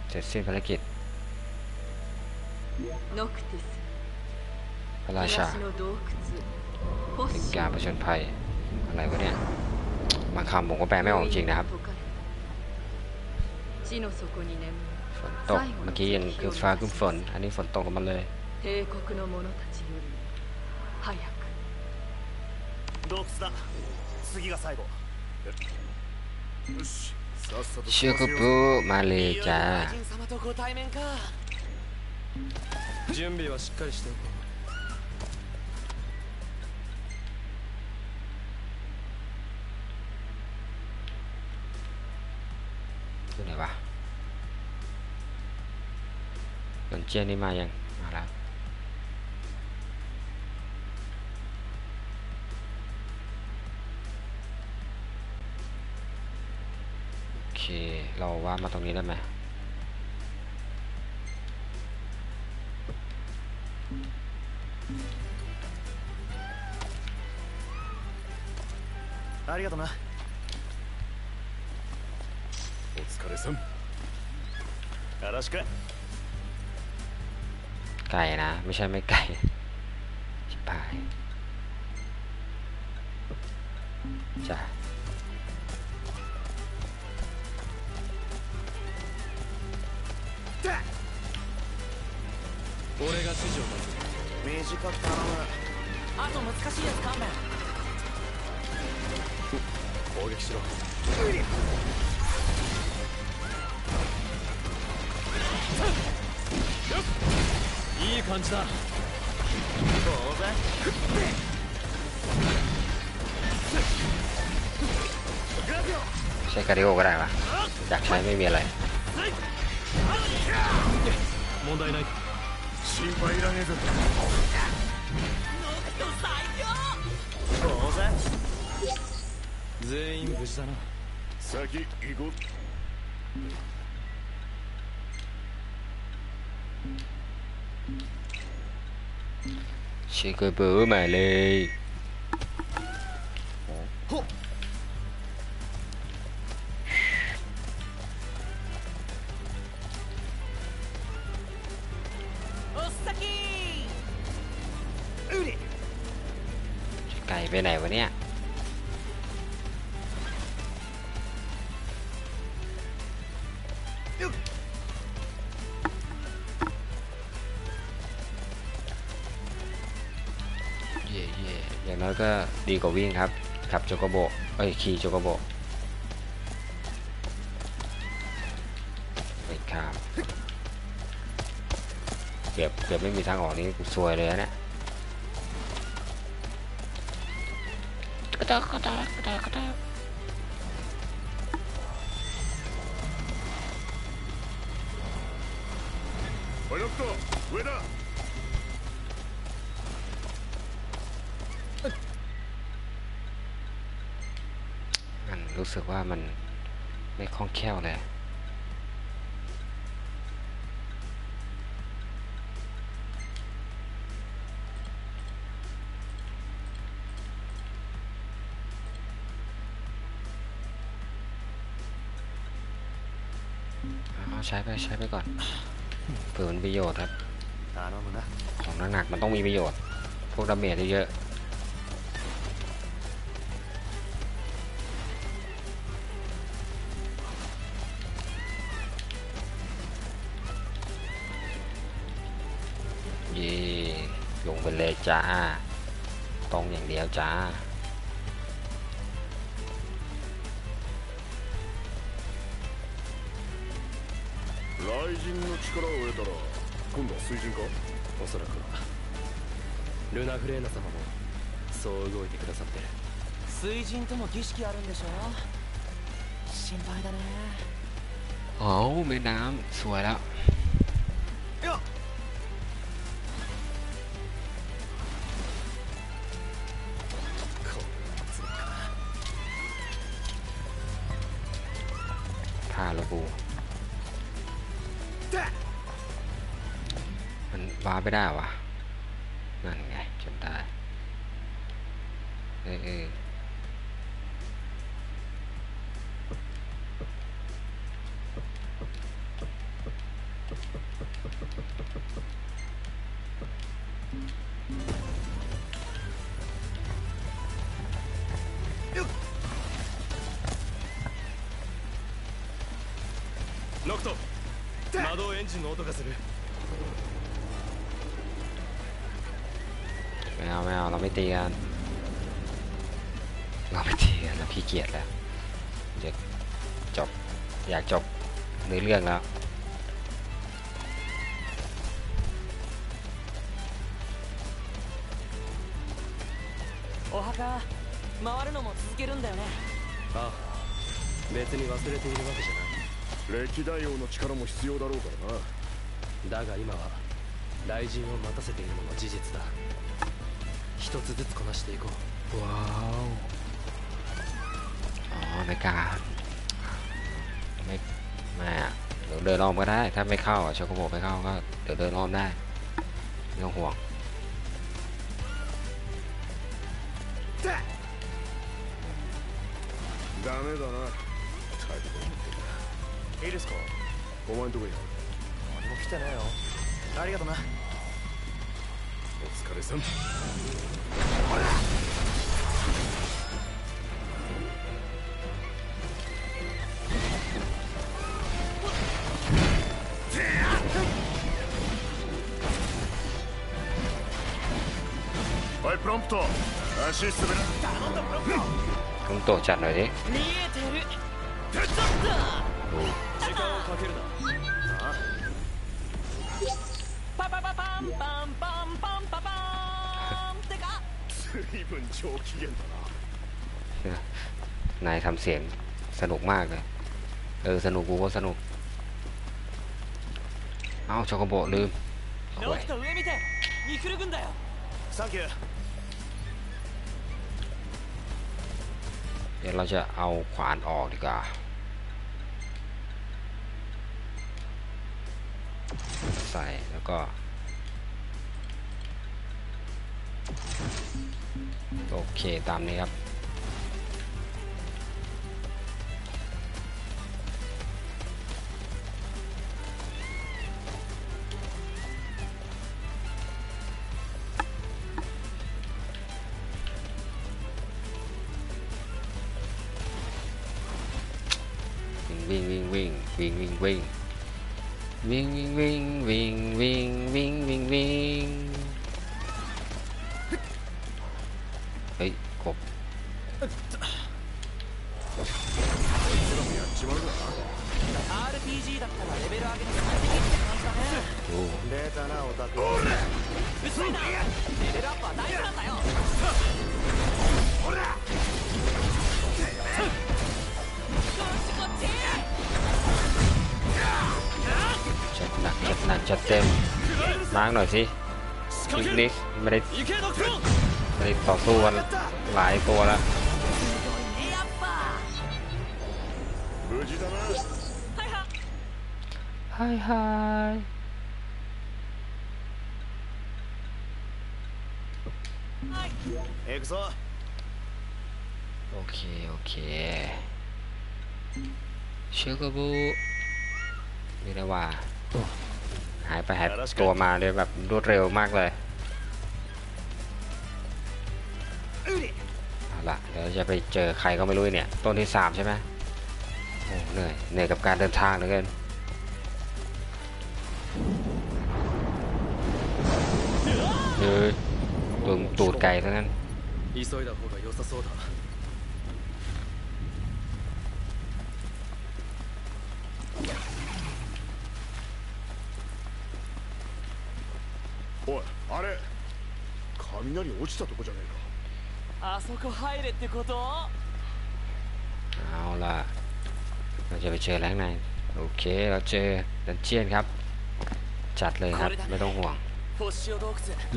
เสร็จสิ้นภารกิจพระราชาเป็นการประชนภัยอะไรวะเนี่ยบางคำผมก็แปลไม่ออกจริงนะครับฝนตกเมื่อกี้ยังคือฟ้าคือฝนอันนี้ฝนตกกันมาเลยเชือกปูมาเลยจ้าไหนวะดอนเจียนนี่มายังมาแล้วโอเคเราว่ามาตรงนี้ได้ไหมありがとうなไก่นะไม่ใช่ไม่ไก่ชิบหายจ้ะいい感じだ。ใช้คาริโอก็ได้ปะอยากใช้ไม่มีอะไรชิคกี้พายมาเลยไก่ไปไหนวะเนี่ยอย่างน้อยก็ดีกว่าวิ่งครับขับโจโกโบขี่โจโกโบไปครับเกือบไม่มีทางออกนี่กูซวยเลยนะกระตากโอ้ยโตเวด้ารู้สึกว่ามันไม่คล่องแคล่วเลยใช้ไปก่อนเผื่อมันประโยชน์ครับของหนักมันต้องมีประโยชน์พวกดาเมจเยอะลงไปเลยจ้าตรงอย่างเดียวจ้าルナフレーナ様もそう動いてくださってる。水神とも儀式あるんでしょ。心配だね。おお、แม่น้ำสวยแล้วพาเราบูมันว้าไปได้วะนั่นไงจนได้ノクト、窓エンジンの音がする。ไม่เอาเราไม่ตีกันแล้วพี่เกียจแล้วอยากจบในเรื่องแล้วお墓回るのも続けるんだよね。ああ、別に忘れているわけじゃない。歴代王の力も必要だろうからな。だが今は雷神を待たせているのも事実だ。一つずつこなしていこう。わお。ไม่กล้าไม่อะเดี๋ยวเดินรอบก็ได้ถ้าไม่เข้าช็อกโกโบไม่เข้าก็เดี๋ยวเดินรอบได้ไม่ต้องห่วงダメだな。いいですか。お前んとこへ。何も来てないよ。ありがとな。お疲れさん。はいプロンプト。足滑る。頼んだプロンプト。คุณโตจัดหน่อยดินายทำเสียงสนุกมากเลยสนุกกูก็สนุกเอ้าช็อกโกโบลืมเดี๋ยวเราจะเอาขวานออกดีกว่าใส่แล้วก็โอเคตามนี้ครับวิ่งเฮ้ยกบจัดเต็มล้างหน่อยสิคลิกนิกไม่ได้ต่อสู้กันหลายตัวแล้วไฮโอเคเชือกบูมีอะไรว่าหายไปหายตัวมาเลยแบบรวดเร็วมากเลยเอาละเดี๋ยวจะไปเจอใครก็ไม่รู้เนี่ยต้นที่3ใช่ไหมโอ้เหนื่อยกับการเดินทางเหลือเกินตูดไก่เท่านั้น雷落ちたとこじゃねえか。あそこ入れってこと？เอาล่ะเราจะไปเจอแหล่งไหนโอเคเราเจอดันเจียนครับจัดเลยครับไม่ต้องห่วง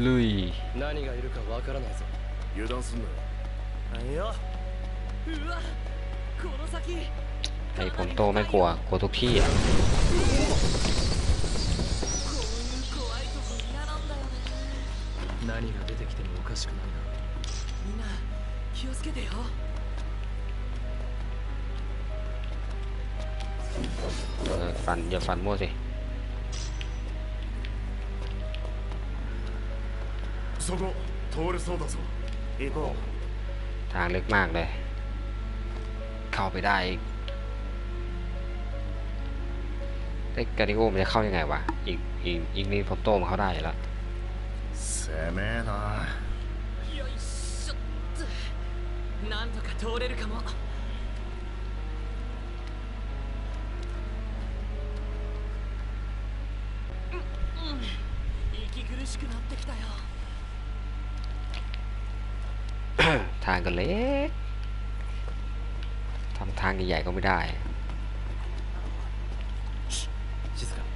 ลุย油断すんなよ。ไอ้ผมโตไม่กลัวกลัวทุกที่อ่ะ何が出てきてもおかしくないな。みんな気をつけてよ。ฟันอย่าฟันมั่วสิそこ通れそうだぞ。行こう。ทางลึกมากเลยเข้าไปได้ไอ้กาดิโอมันจะเข้ายังไงวะอีกนี่ผมโต้มันเข้าได้แล้ว攻めえな。よいしょっと。なんとか通れるかも。息苦しくなってきたよ。ทางก็เล็กทำทางใหญ่ๆก็ไม่ได้ชิสกัน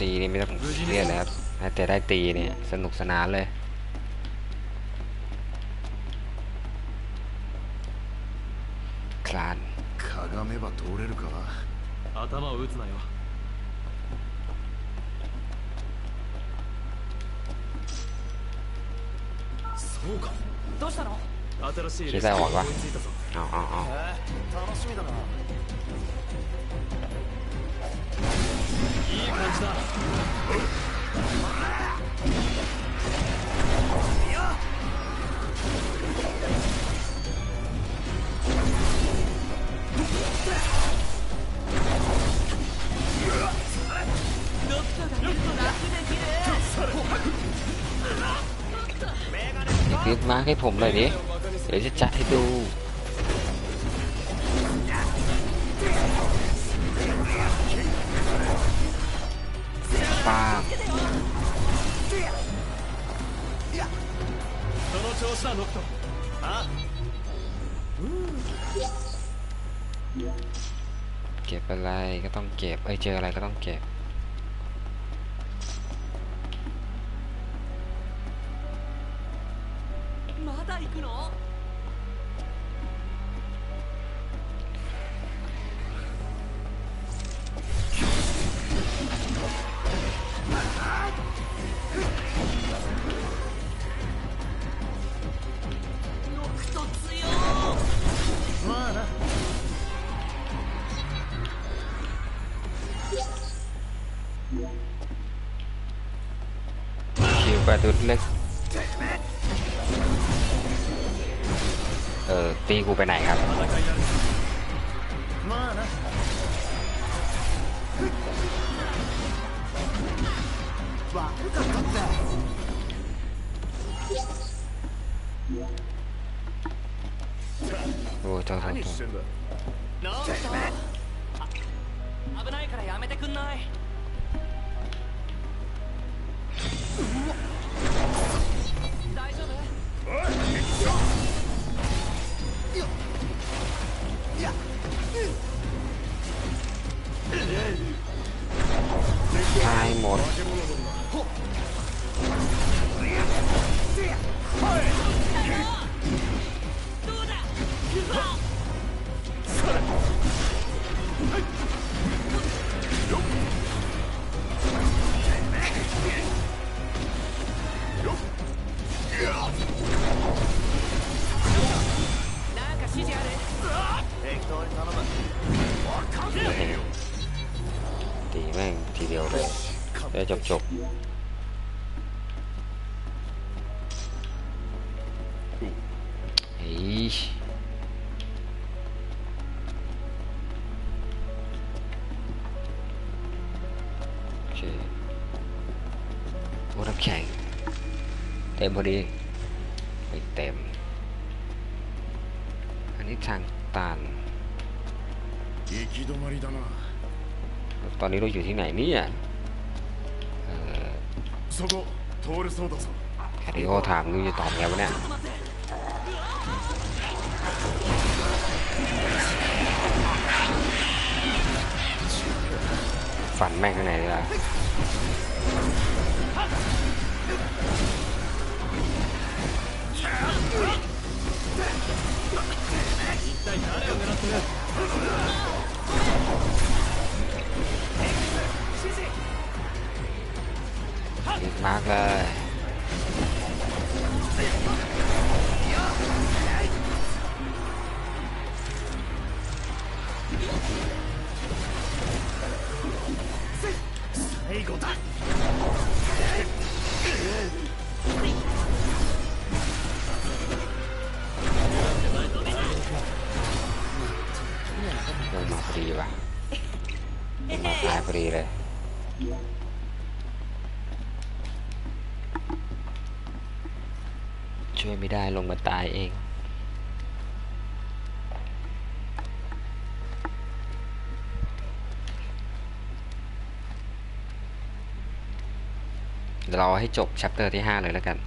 ตีนี่ไม่ต้องเรียกแล้วแต่ได้ตีเนี่ยสนุกสนานเลยคลานคิดได้หวังวะเอาいい感じだ。ติดมาให้ผมเลยดิเดี๋ยวจะจัดให้ดูเก็บอะไรก็ต้องเก็บเจออะไรก็ต้องเก็บตีกูไปไหนครับโอ้ยต้องทำตายหมดตีแม่งทีเดียวเลยได้จบเฮ้ย aqui. Ok. Vou dar chạy. Tem vào đi. Phải tem. อันนี้ทางตันตอนนี้เราอยู่ที่ไหนเนี่ยแคริโอถามดูจะตอบไงวะเนี่ยฝันแม่งข้างไหนล่ะอีกมากเลยช่วยไม่ได้ลงมาตายเองเราให้จบแชปเตอร์ที่5เลยแล้วกัน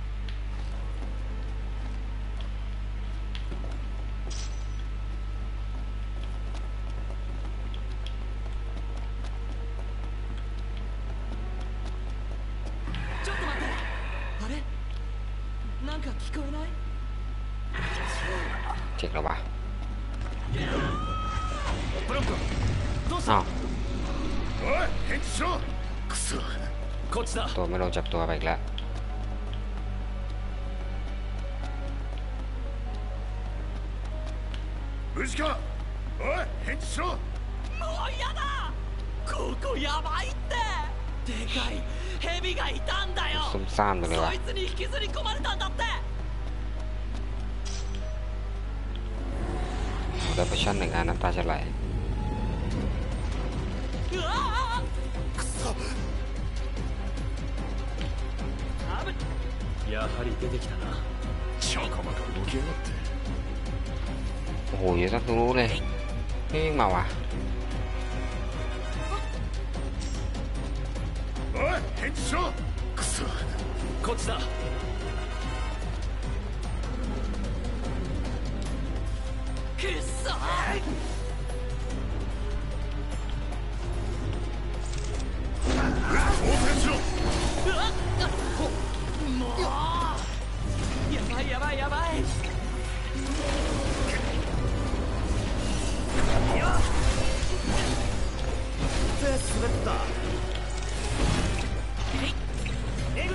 เจ็บแล้ววะอ้าวตัวไม่ลงจับตัวไปอีกแล้วซุ่มซ่ามเลยวะได้ประชันหนึ่งอันน้ำตาจะไหลโอ้โหเยอะจังรู้เลยนี่มาวะอ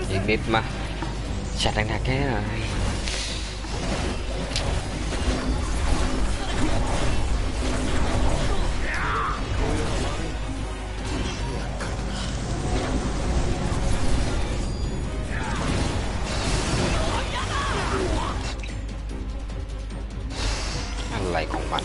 ีกนิดมาจัดหนักๆแค่ไหนอะไรของมัน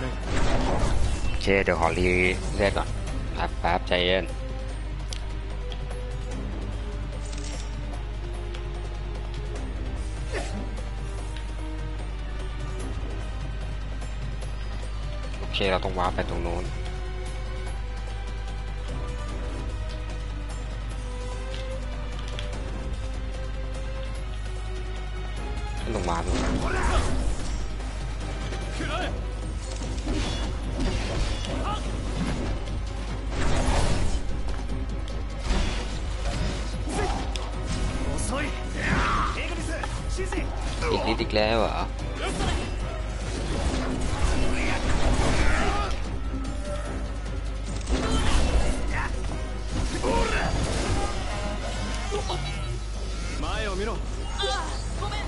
โอเคเดี๋ยวขอรีเซ็ตก่อนแป๊บใจเย็นโอเคเราต้องวาร์ปไปตรงนู้น มาดูอีกนิดอีกแล้วเหรอ前を見ろ。ああ、ごめん。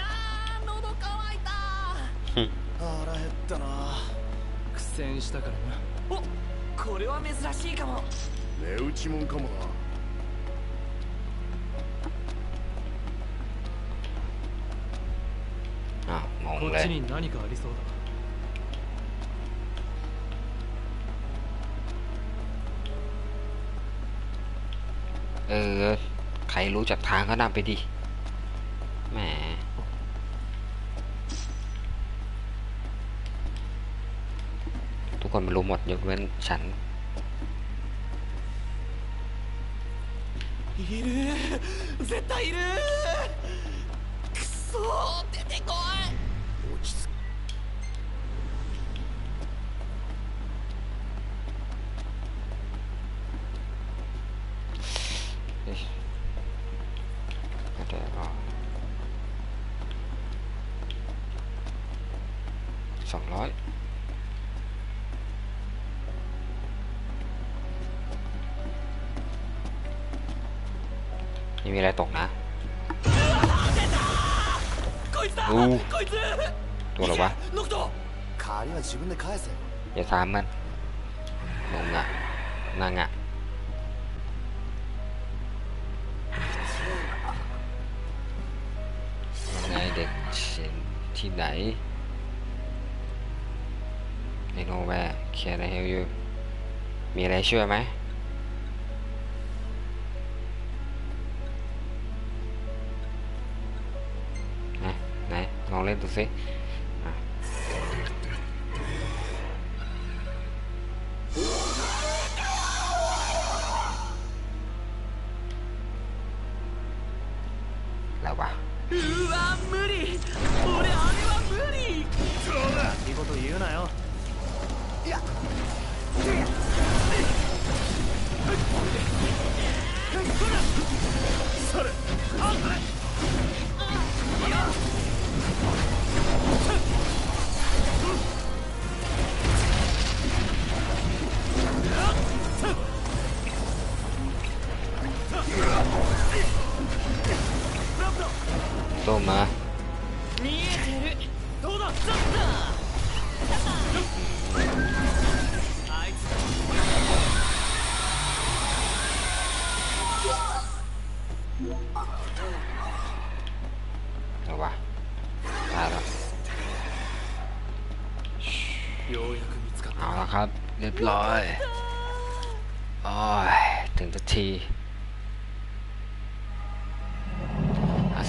ああ、喉乾いた。腹減ったな。苦戦したからな。お、これは珍しいかも。値打ちもんかもな。あ、もうね。こっちに何かありそうだ。ใครรู้จักทางก็นำไปดิแหมทุกคนมันรู้หมดยกเว้นฉันいる絶対いるくそ出てこいมีอะไรตกนะอู้ตัวอะไรวะอย่าถามมันงงอ่ะนางอ่ะนายเด็กที่ไหนในโนแวร์แค่ในเฮลยูมีอะไรช่วยไหมดูสิแล้ววะどうもเอาละครับเรียบร้อยโอ้ยถึงสักที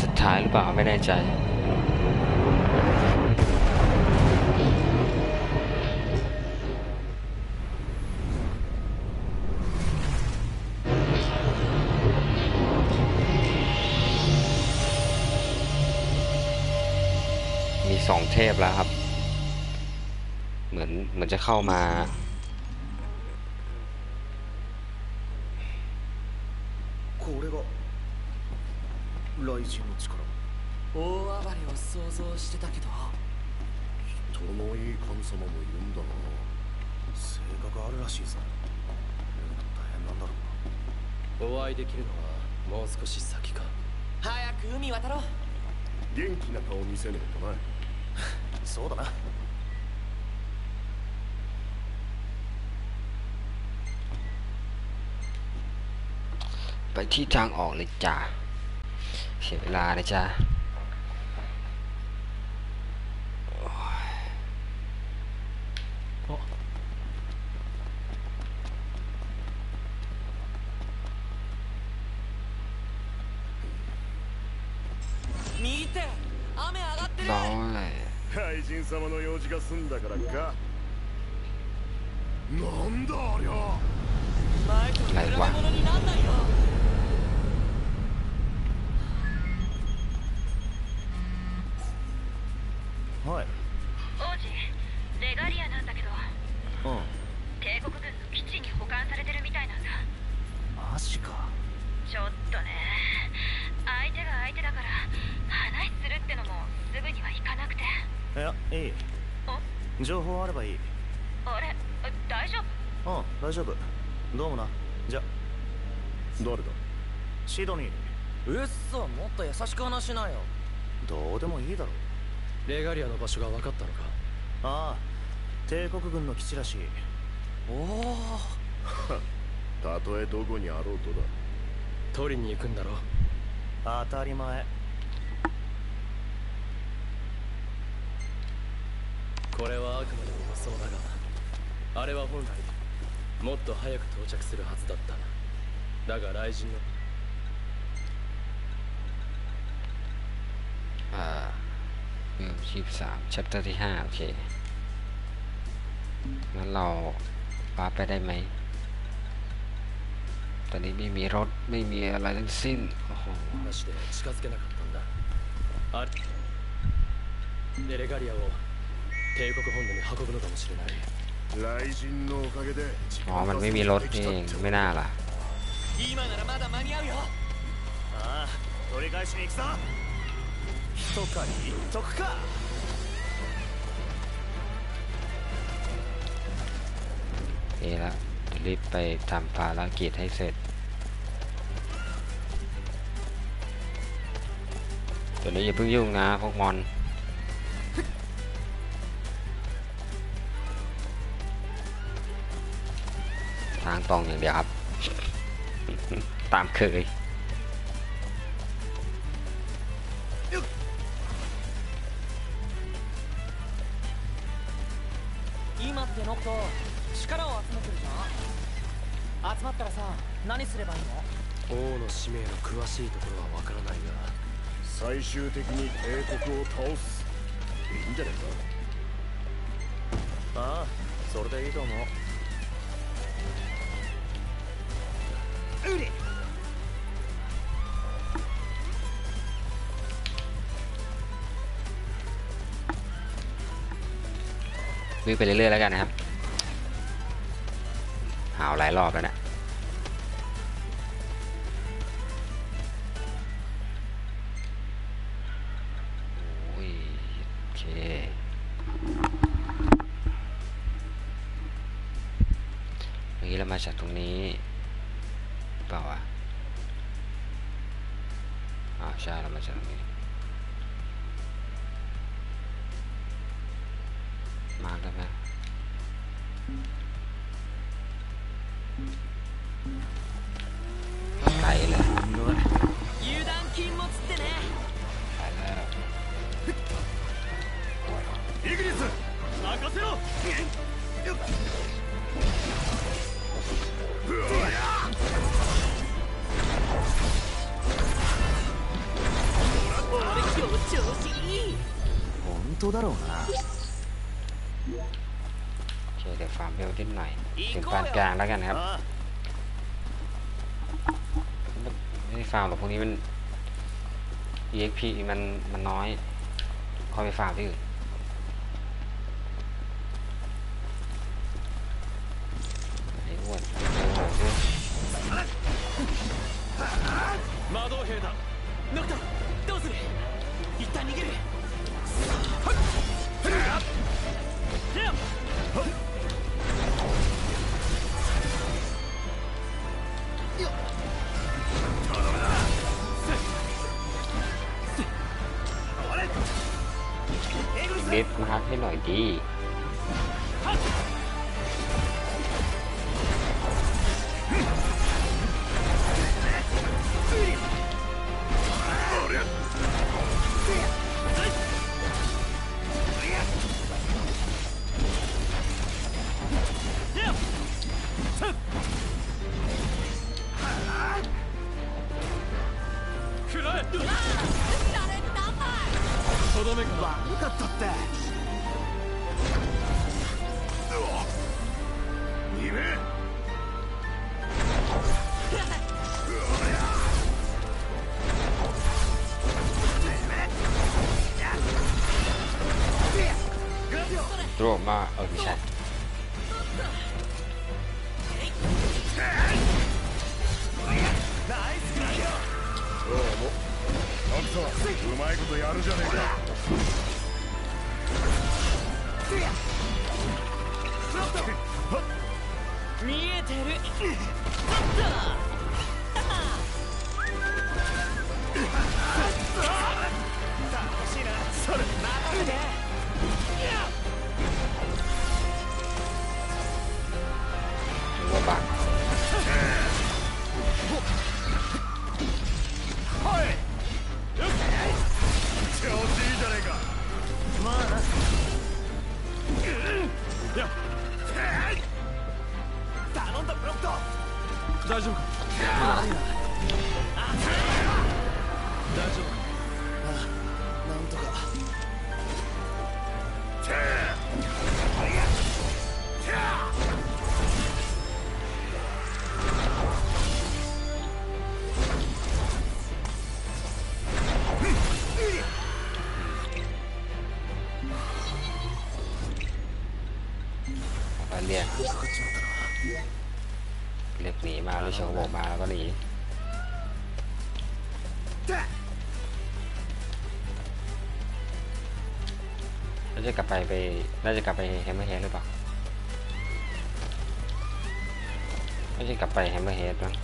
สุดท้ายหรือเปล่าไม่แน่ใจมีสองเทพแล้วครับเหมือนจะเข้ามา大暴れを想像してたけど人のいい神様もいるんだな性格あるらしいぞ大変なんだろうなお会いできるのはもう少し先か早く海渡ろう元気な顔見せねえとなそうだなไปที่ทางออกเลยจ้าเสียเวลาเลยจ้าน้อย怪人様の用事が済んだからかなんだありゃอะไรวะ情報あればいい。あれ、大丈夫？ああ、大丈夫。どうもな。じゃあ。誰だ？シドニー。うっそ、もっと優しく話しなよ。どうでもいいだろう。レガリアの場所が分かったのか？ああ、帝国軍の基地らしい。おお。たとえどこにあろうとだ。取りに行くんだろう。当たり前。これはあくまでも予想だが、あれは本来もっと早く到着するはずだった。だが雷神の23 chapter ที่5โอเคงั้นเราวาร์ปไปได้ไหมตอนนี้ไม่มีรถไม่มีอะไรทั้งสิ้นโอ้โหでレガリアを帝国本土に運ぶのかもしれない。雷神のおかげで。あ、มันไม่มีรถนี่ไม่น่าล่ะ。今ならまだ間に合うよ。ああ、取り返しに行くぞ。ひと狩り行っとくか。いいละรีบไปทำภารกิจให้เสร็จ。ตัวนี้อย่าเพิ่งยุ่งนะพวกมอนทางตรงอย่างเดียวครับ ตามเคย今ってノット力を集めてるじゃん。集まったらさ何すればいいの？王の使命の詳しいところは分からないが最終的に帝国を倒す。いいんじゃないか。ああそれでいいと思う。วิ่งไปเรื่อยๆแล้วกันนะครับหาวหลายรอบแล้วนะโอ้ยโอเคเมื่อกี้เรามาจากตรงนี้เปล่าอ่ะอ๋อใช่เรามาจากตรงนี้มาแล้วนะไกลเลยด้วยไปแล้ว本当だろうなโอเคเดี๋ยวฟาร์มเบลดิ้นหน่อยถึงปานกลางแล้วกันครับไม่ได้ฟาร์มหรอกพวกนี้มัน EXP มันน้อยค่อยไปฟาร์มที่อื่นไอ้อ้วน魔導兵だノクタどうする一旦逃げるเด็ดมาให้หน่อยดีรวมมาเอาดิฉันうまいことやるじゃねえか見えてる。それ待って。大丈夫か？大丈夫か？ああ、なんとか。あれや、こっちもだな。เรียกหนีมาแล้วชงโบกมาแล้วก็หนีน่าจะกลับไปแฮมเมอร์เฮดหรือเปล่าน่าจะกลับไปแฮมเมอร์เฮดมั้ง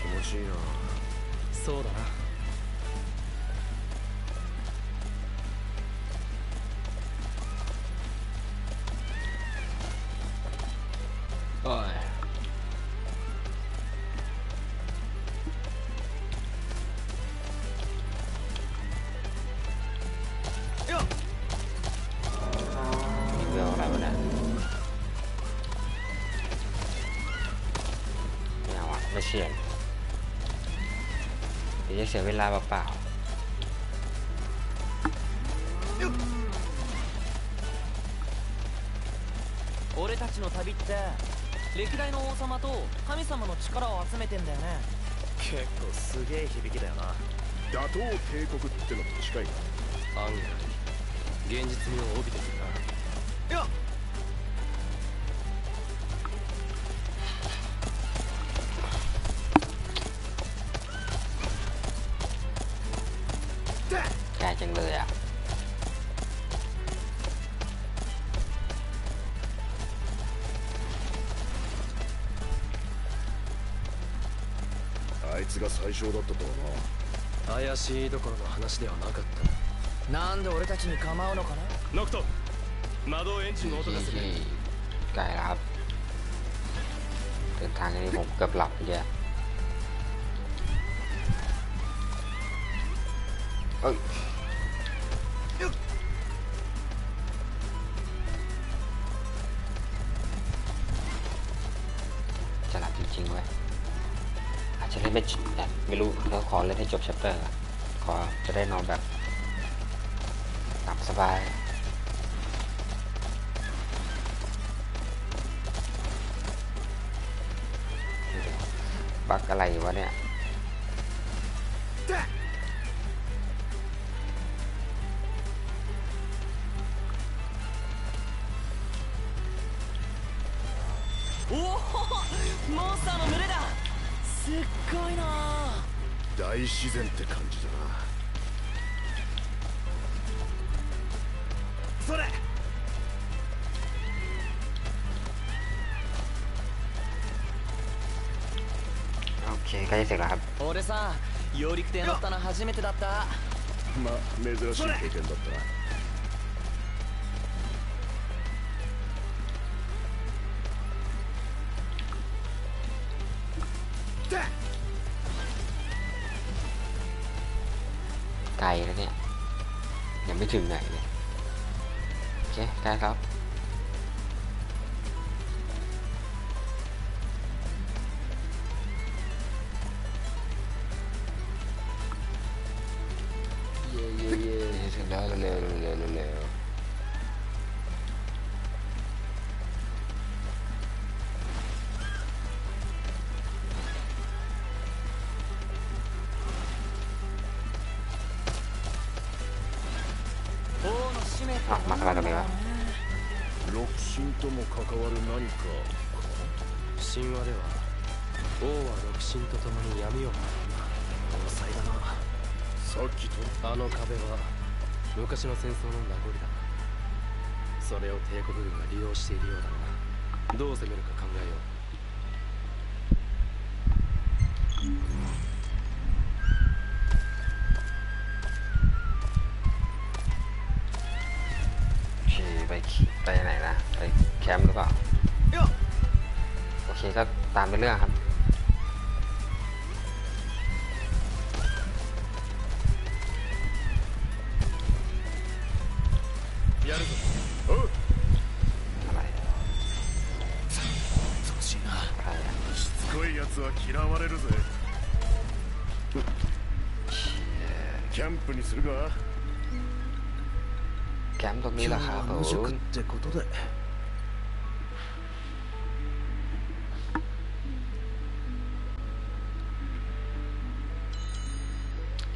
気持ちいいな。そうだな。おい。よっ。いくよ、ラブね。ไม่เอาอะไม่เสี่ยงเดี๋ยวจะเสียเวลาเปล่าๆ俺たちの旅って歴代の王様と神様の力を集めてんだよね。結構すげえ響きだよな。打倒帝国ってのと近いな。案外現実味を帯びてくるな。よっจังเลยอ่ะあいつが最初だったとはな。怪しいどころの話ではなかった。なんで俺たちに構うのかな。ノクト、窓エンジンの音がする。ไกลแล้วครับเดินทางนี้ผมเกือบหลับเลยเอ้ยจะหลับจริงๆเว้ยอาจจะได้ไม่จริงแต่ไม่รู้เราขอเล่นให้จบแชปเตอร์ขอจะได้นอนแบบหลับสบายบักอะไรวะเนี่ยおお、モンスターの群れだ。すっごいな。大自然って感じだな。それオッケー、返せるな。俺さ、揚陸艇乗ったの初めてだった。まあ、珍しい経験だったな。ไกลแล้วเนี่ยยังไม่ถึงไหนเลยโอเคได้ครับเย้ถึงแล้วเร็วあ、まさかだけど六神とも関わる何か神話では王は六神と共に闇を払った多彩だな。さっきとあの壁は昔の戦争の名残だ。それを帝国軍が利用しているようだが、どう攻めるか考えよう。ไปไหนนะไปแคมป์หรือเปล่าโอเคก็ตามไปเรื่องครับอะไรอะแคมป์ตรงนี้ราคาถูก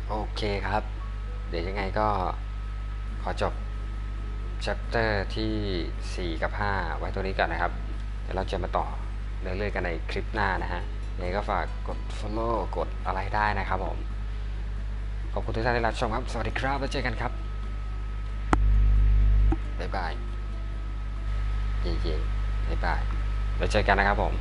โอเคครับเดี๋ยวยังไงก็ขอจบ chapter ที่4กับ5ไว้ตัวนี้ก่อนนะครับเดี๋ยวเราจะมาต่อเรื่อยๆกันในคลิปหน้านะฮะยังไงก็ฝากกด follow กดอะไรได้นะครับผมขอบคุณทุกท่านที่รับชมครับสวัสดีครับแล้วเจอกันครับบายบาย เย่ๆ บายบาย แล้วเจอกันนะครับผม